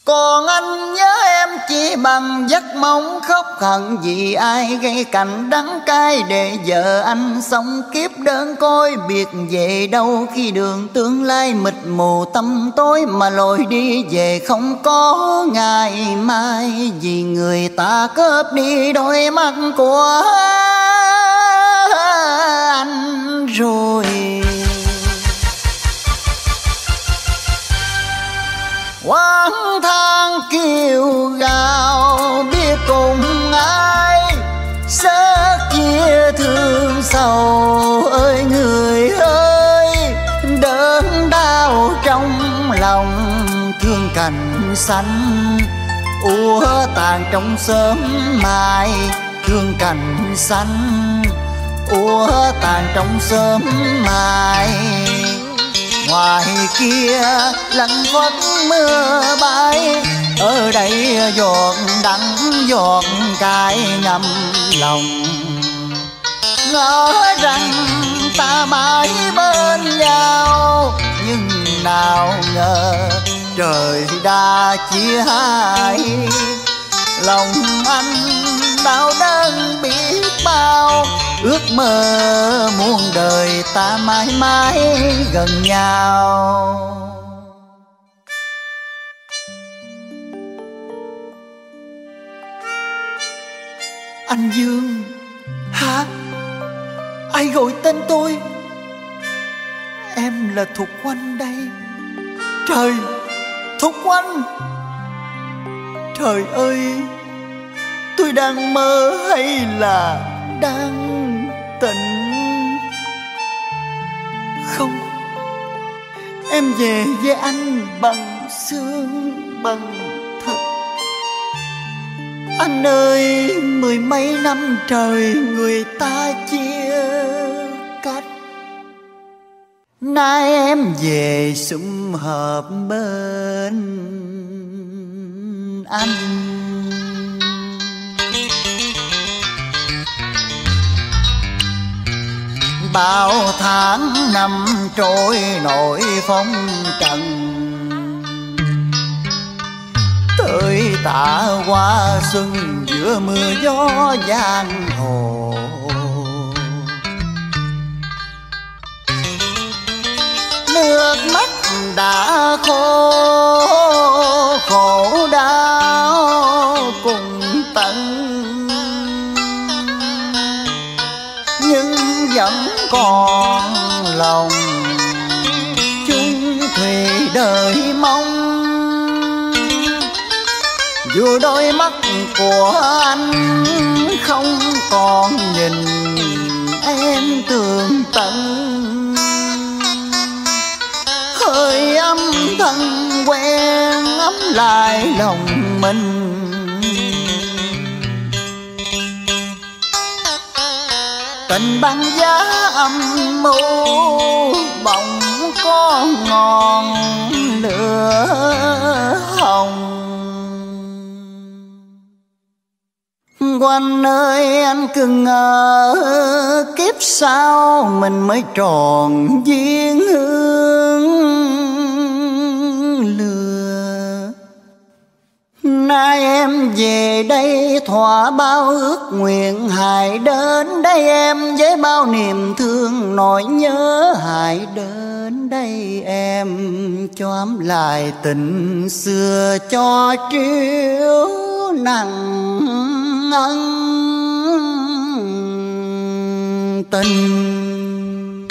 còn anh nhớ em chỉ bằng giấc mong khóc hận. Vì ai gây cảnh đắng cay, để vợ anh sống kiếp đơn côi. Biệt về đâu khi đường tương lai mịt mù tâm tối, mà lội đi về không có ngày mai. Vì người ta cướp đi đôi mắt của anh rồi. Quán thang kêu gào biết cùng ai, sẽ chia thương sầu. Ơi người ơi, đớn đau trong lòng thương cành xanh úa tàn trong sớm mai, thương cành xanh úa tàn trong sớm mai. Ngoài kia lạnh vất mưa bay, ở đây giọt đắng giọt cay ngầm lòng. Ngỡ rằng ta mãi bên nhau, nhưng nào ngờ trời đã chia hai. Lòng anh đau đớn biết bao, ước mơ muôn đời ta mãi mãi gần nhau. Anh Dương hả? Ai gọi tên tôi? Em là Thục Oanh đây. Trời, Thục Oanh! Trời ơi, tôi đang mơ hay là đang tỉnh? Không, em về với anh bằng xương bằng thịt. Anh ơi, mười mấy năm trời người ta chia cách, nay em về sum họp bên anh. Bao tháng năm trôi nổi phong trần, tới tả qua xuân giữa mưa gió giang hồ. Nước mắt đã khô khổ đau cùng tận, nhưng vẫn còn lòng chung thủy đời mong. Dù đôi mắt của anh không còn nhìn em tường tận, hơi ấm thân quen ấm lại lòng mình. Tình băng giá âm mưu bỗng có ngọn lửa hồng. Oanh ơi, anh cứ ngờ kiếp sau mình mới tròn duyên hương lừa. Nay em về đây thỏa bao ước nguyện hài đến đây em, với bao niềm thương nỗi nhớ hài đến đây em. Cho ấm lại tình xưa cho triêu nặng ân tình.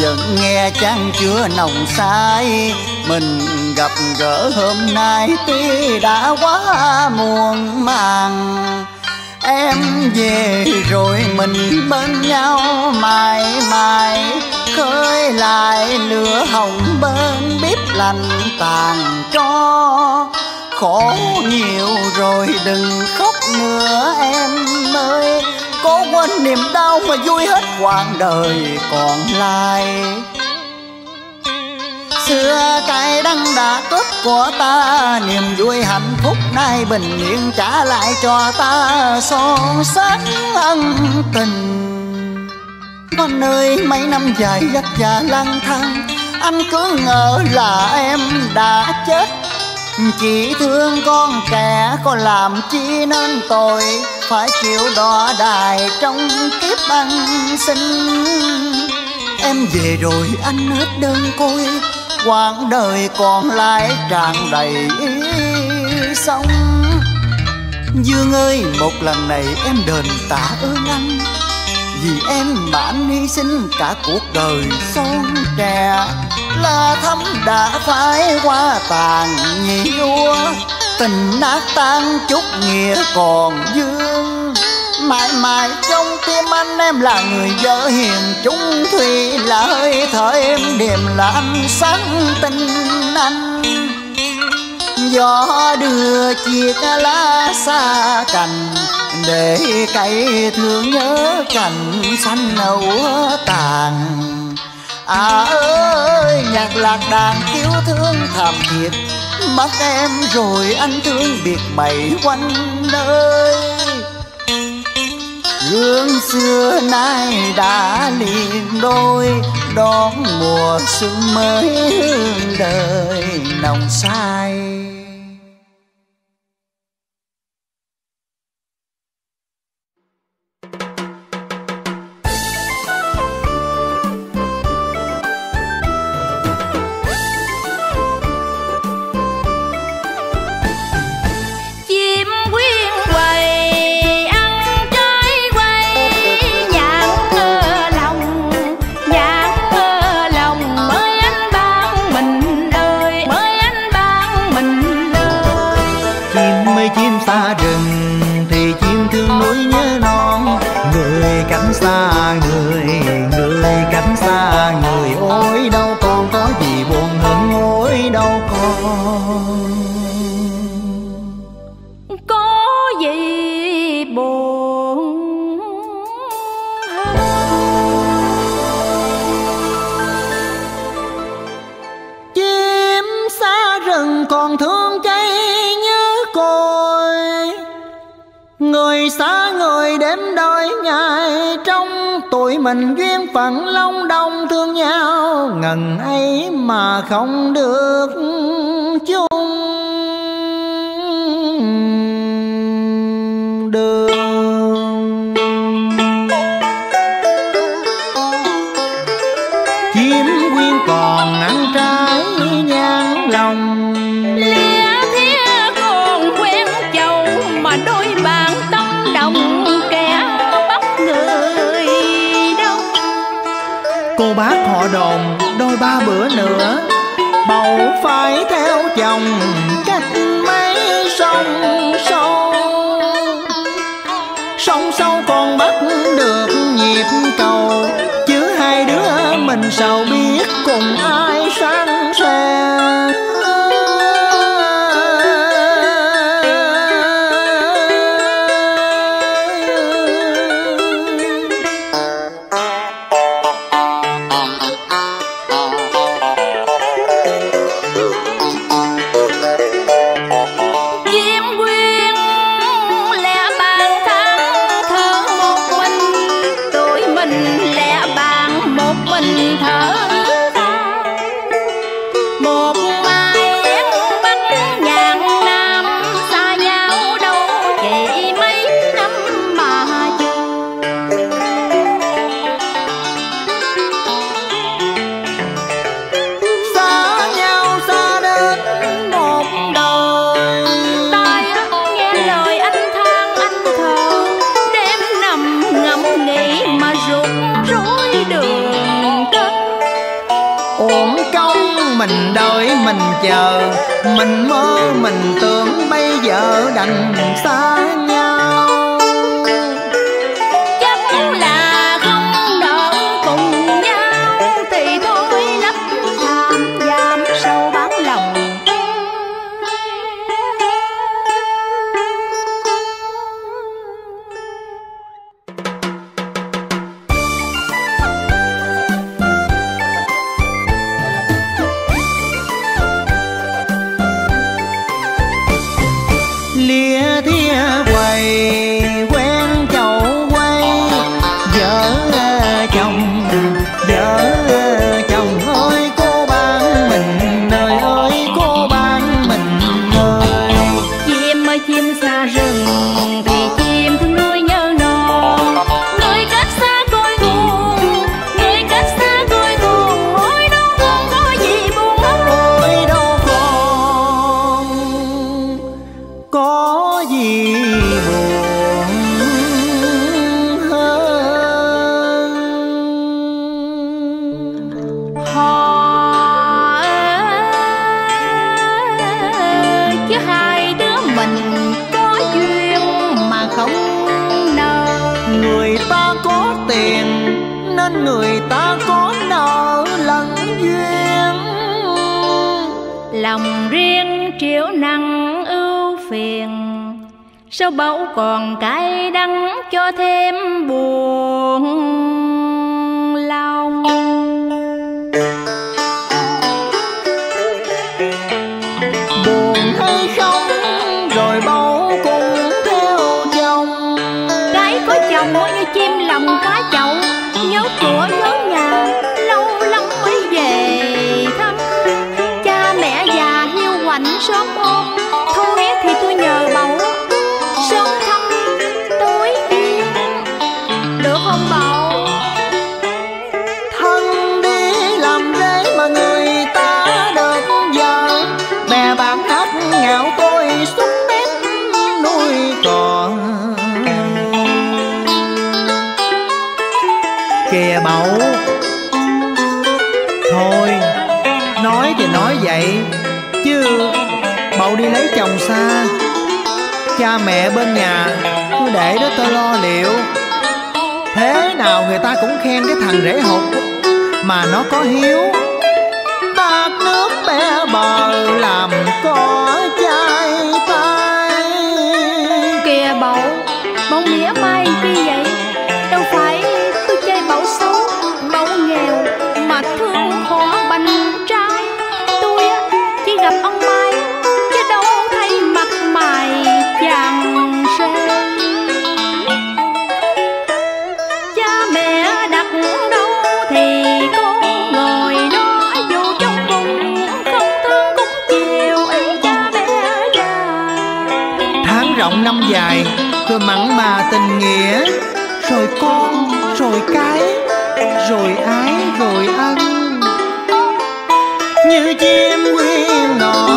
Vẫn nghe chăng chưa nồng say, mình gặp gỡ hôm nay tuy đã quá muộn màng. Em về rồi mình bên nhau mãi mãi, khơi lại lửa hồng bên bếp lạnh tàn cho. Khổ nhiều rồi đừng khóc nữa em ơi, cố quên niềm đau mà vui hết quãng đời còn lại. Xưa cay đắng đã cướp của ta, niềm vui hạnh phúc nay bình yên trả lại cho ta son sắc ân tình. Con ơi, mấy năm dài vất vả lang thang, anh cứ ngỡ là em đã chết. Chỉ thương con kẻ có làm chi nên tội, phải chịu đọa đài trong kiếp ăn xin. Em về rồi anh hết đơn côi, quãng đời còn lại tràn đầy ý sông. Dương ơi, một lần này em đền tạ ơn anh, vì em mà anh hy sinh cả cuộc đời son trẻ. Lá thắm đã phai qua tàn nhiều, tình nát tan chút nghĩa còn vương. Mãi mãi trong tim anh em là người vợ hiền, chung thủy là hơi thở em, đêm là ánh sáng tình. gió đưa chiếc lá xa cành để cây thương nhớ cành xanh nâu tàn. À ơi nhạc lạc đàn cứu thương thảm thiệt, mất em rồi anh thương biệt mày quanh nơi. Gương xưa nay đã liền đôi, đón mùa xuân mới hương đời nồng say. Mình duyên phận long đồng thương nhau, ngần ấy mà không được chung đường. Chiếm quyên còn ăn trái nhang lòng, lẽ thế còn quen chầu mà đôi bàn tâm đồng kẻ bắt người. Cô bác họ đồn đôi ba bữa nữa bầu phải theo chồng, cách mấy sông sâu sông sâu còn bắt được nhịp cầu, chứ hai đứa mình sao biết cùng ai sang xe. Chờ mình mơ mình tưởng bây giờ đành xa nhau, chắc là không đỡ cùng nhau thì thôi lấp tham giam sâu bán lòng. Người ta có nợ lẫn duyên, lòng riêng triệu năng ưu phiền. Sao báu còn cay đắng cho thêm buồn lòng. Buồn hay không rồi báu cũng theo chồng. Cái có chồng mới như chim lòng cá chậu, nhớ của nhớ nhà lâu lắm mới về thăm. Cha mẹ già hiu quạnh sớm ôm, thôi thì tôi nhờ báu sớm thăm tối yên được không báu? Thân đi làm rễ mà người ta được vợ, bè bạn hết nghèo tôi xuống bếp nuôi cò. Kìa báu, thôi nói thì nói vậy chứ báu đi lấy chồng xa, cha mẹ bên nhà cứ để đó tôi lo liệu. Thế nào người ta cũng khen cái thằng rể hột mà nó có hiếu, tạt nước bé bờ làm cỏ chai tay. Kìa báu, báu mỉa mai chi vậy? Đâu phải tôi chơi báu xấu, báu nghèo mà thương khó bánh trái. Tôi chỉ gặp ông Mai chứ đâu thấy mặt mày chàng sen. Cha mẹ đặt đâu thì con ngồi đó, dù trong vùng không thương cũng chiều ấy cha mẹ già. Tháng rộng năm dài tôi mặn mà tình nghĩa, rồi con, rồi cái, rồi ái, rồi ăn như chim quyên nọ.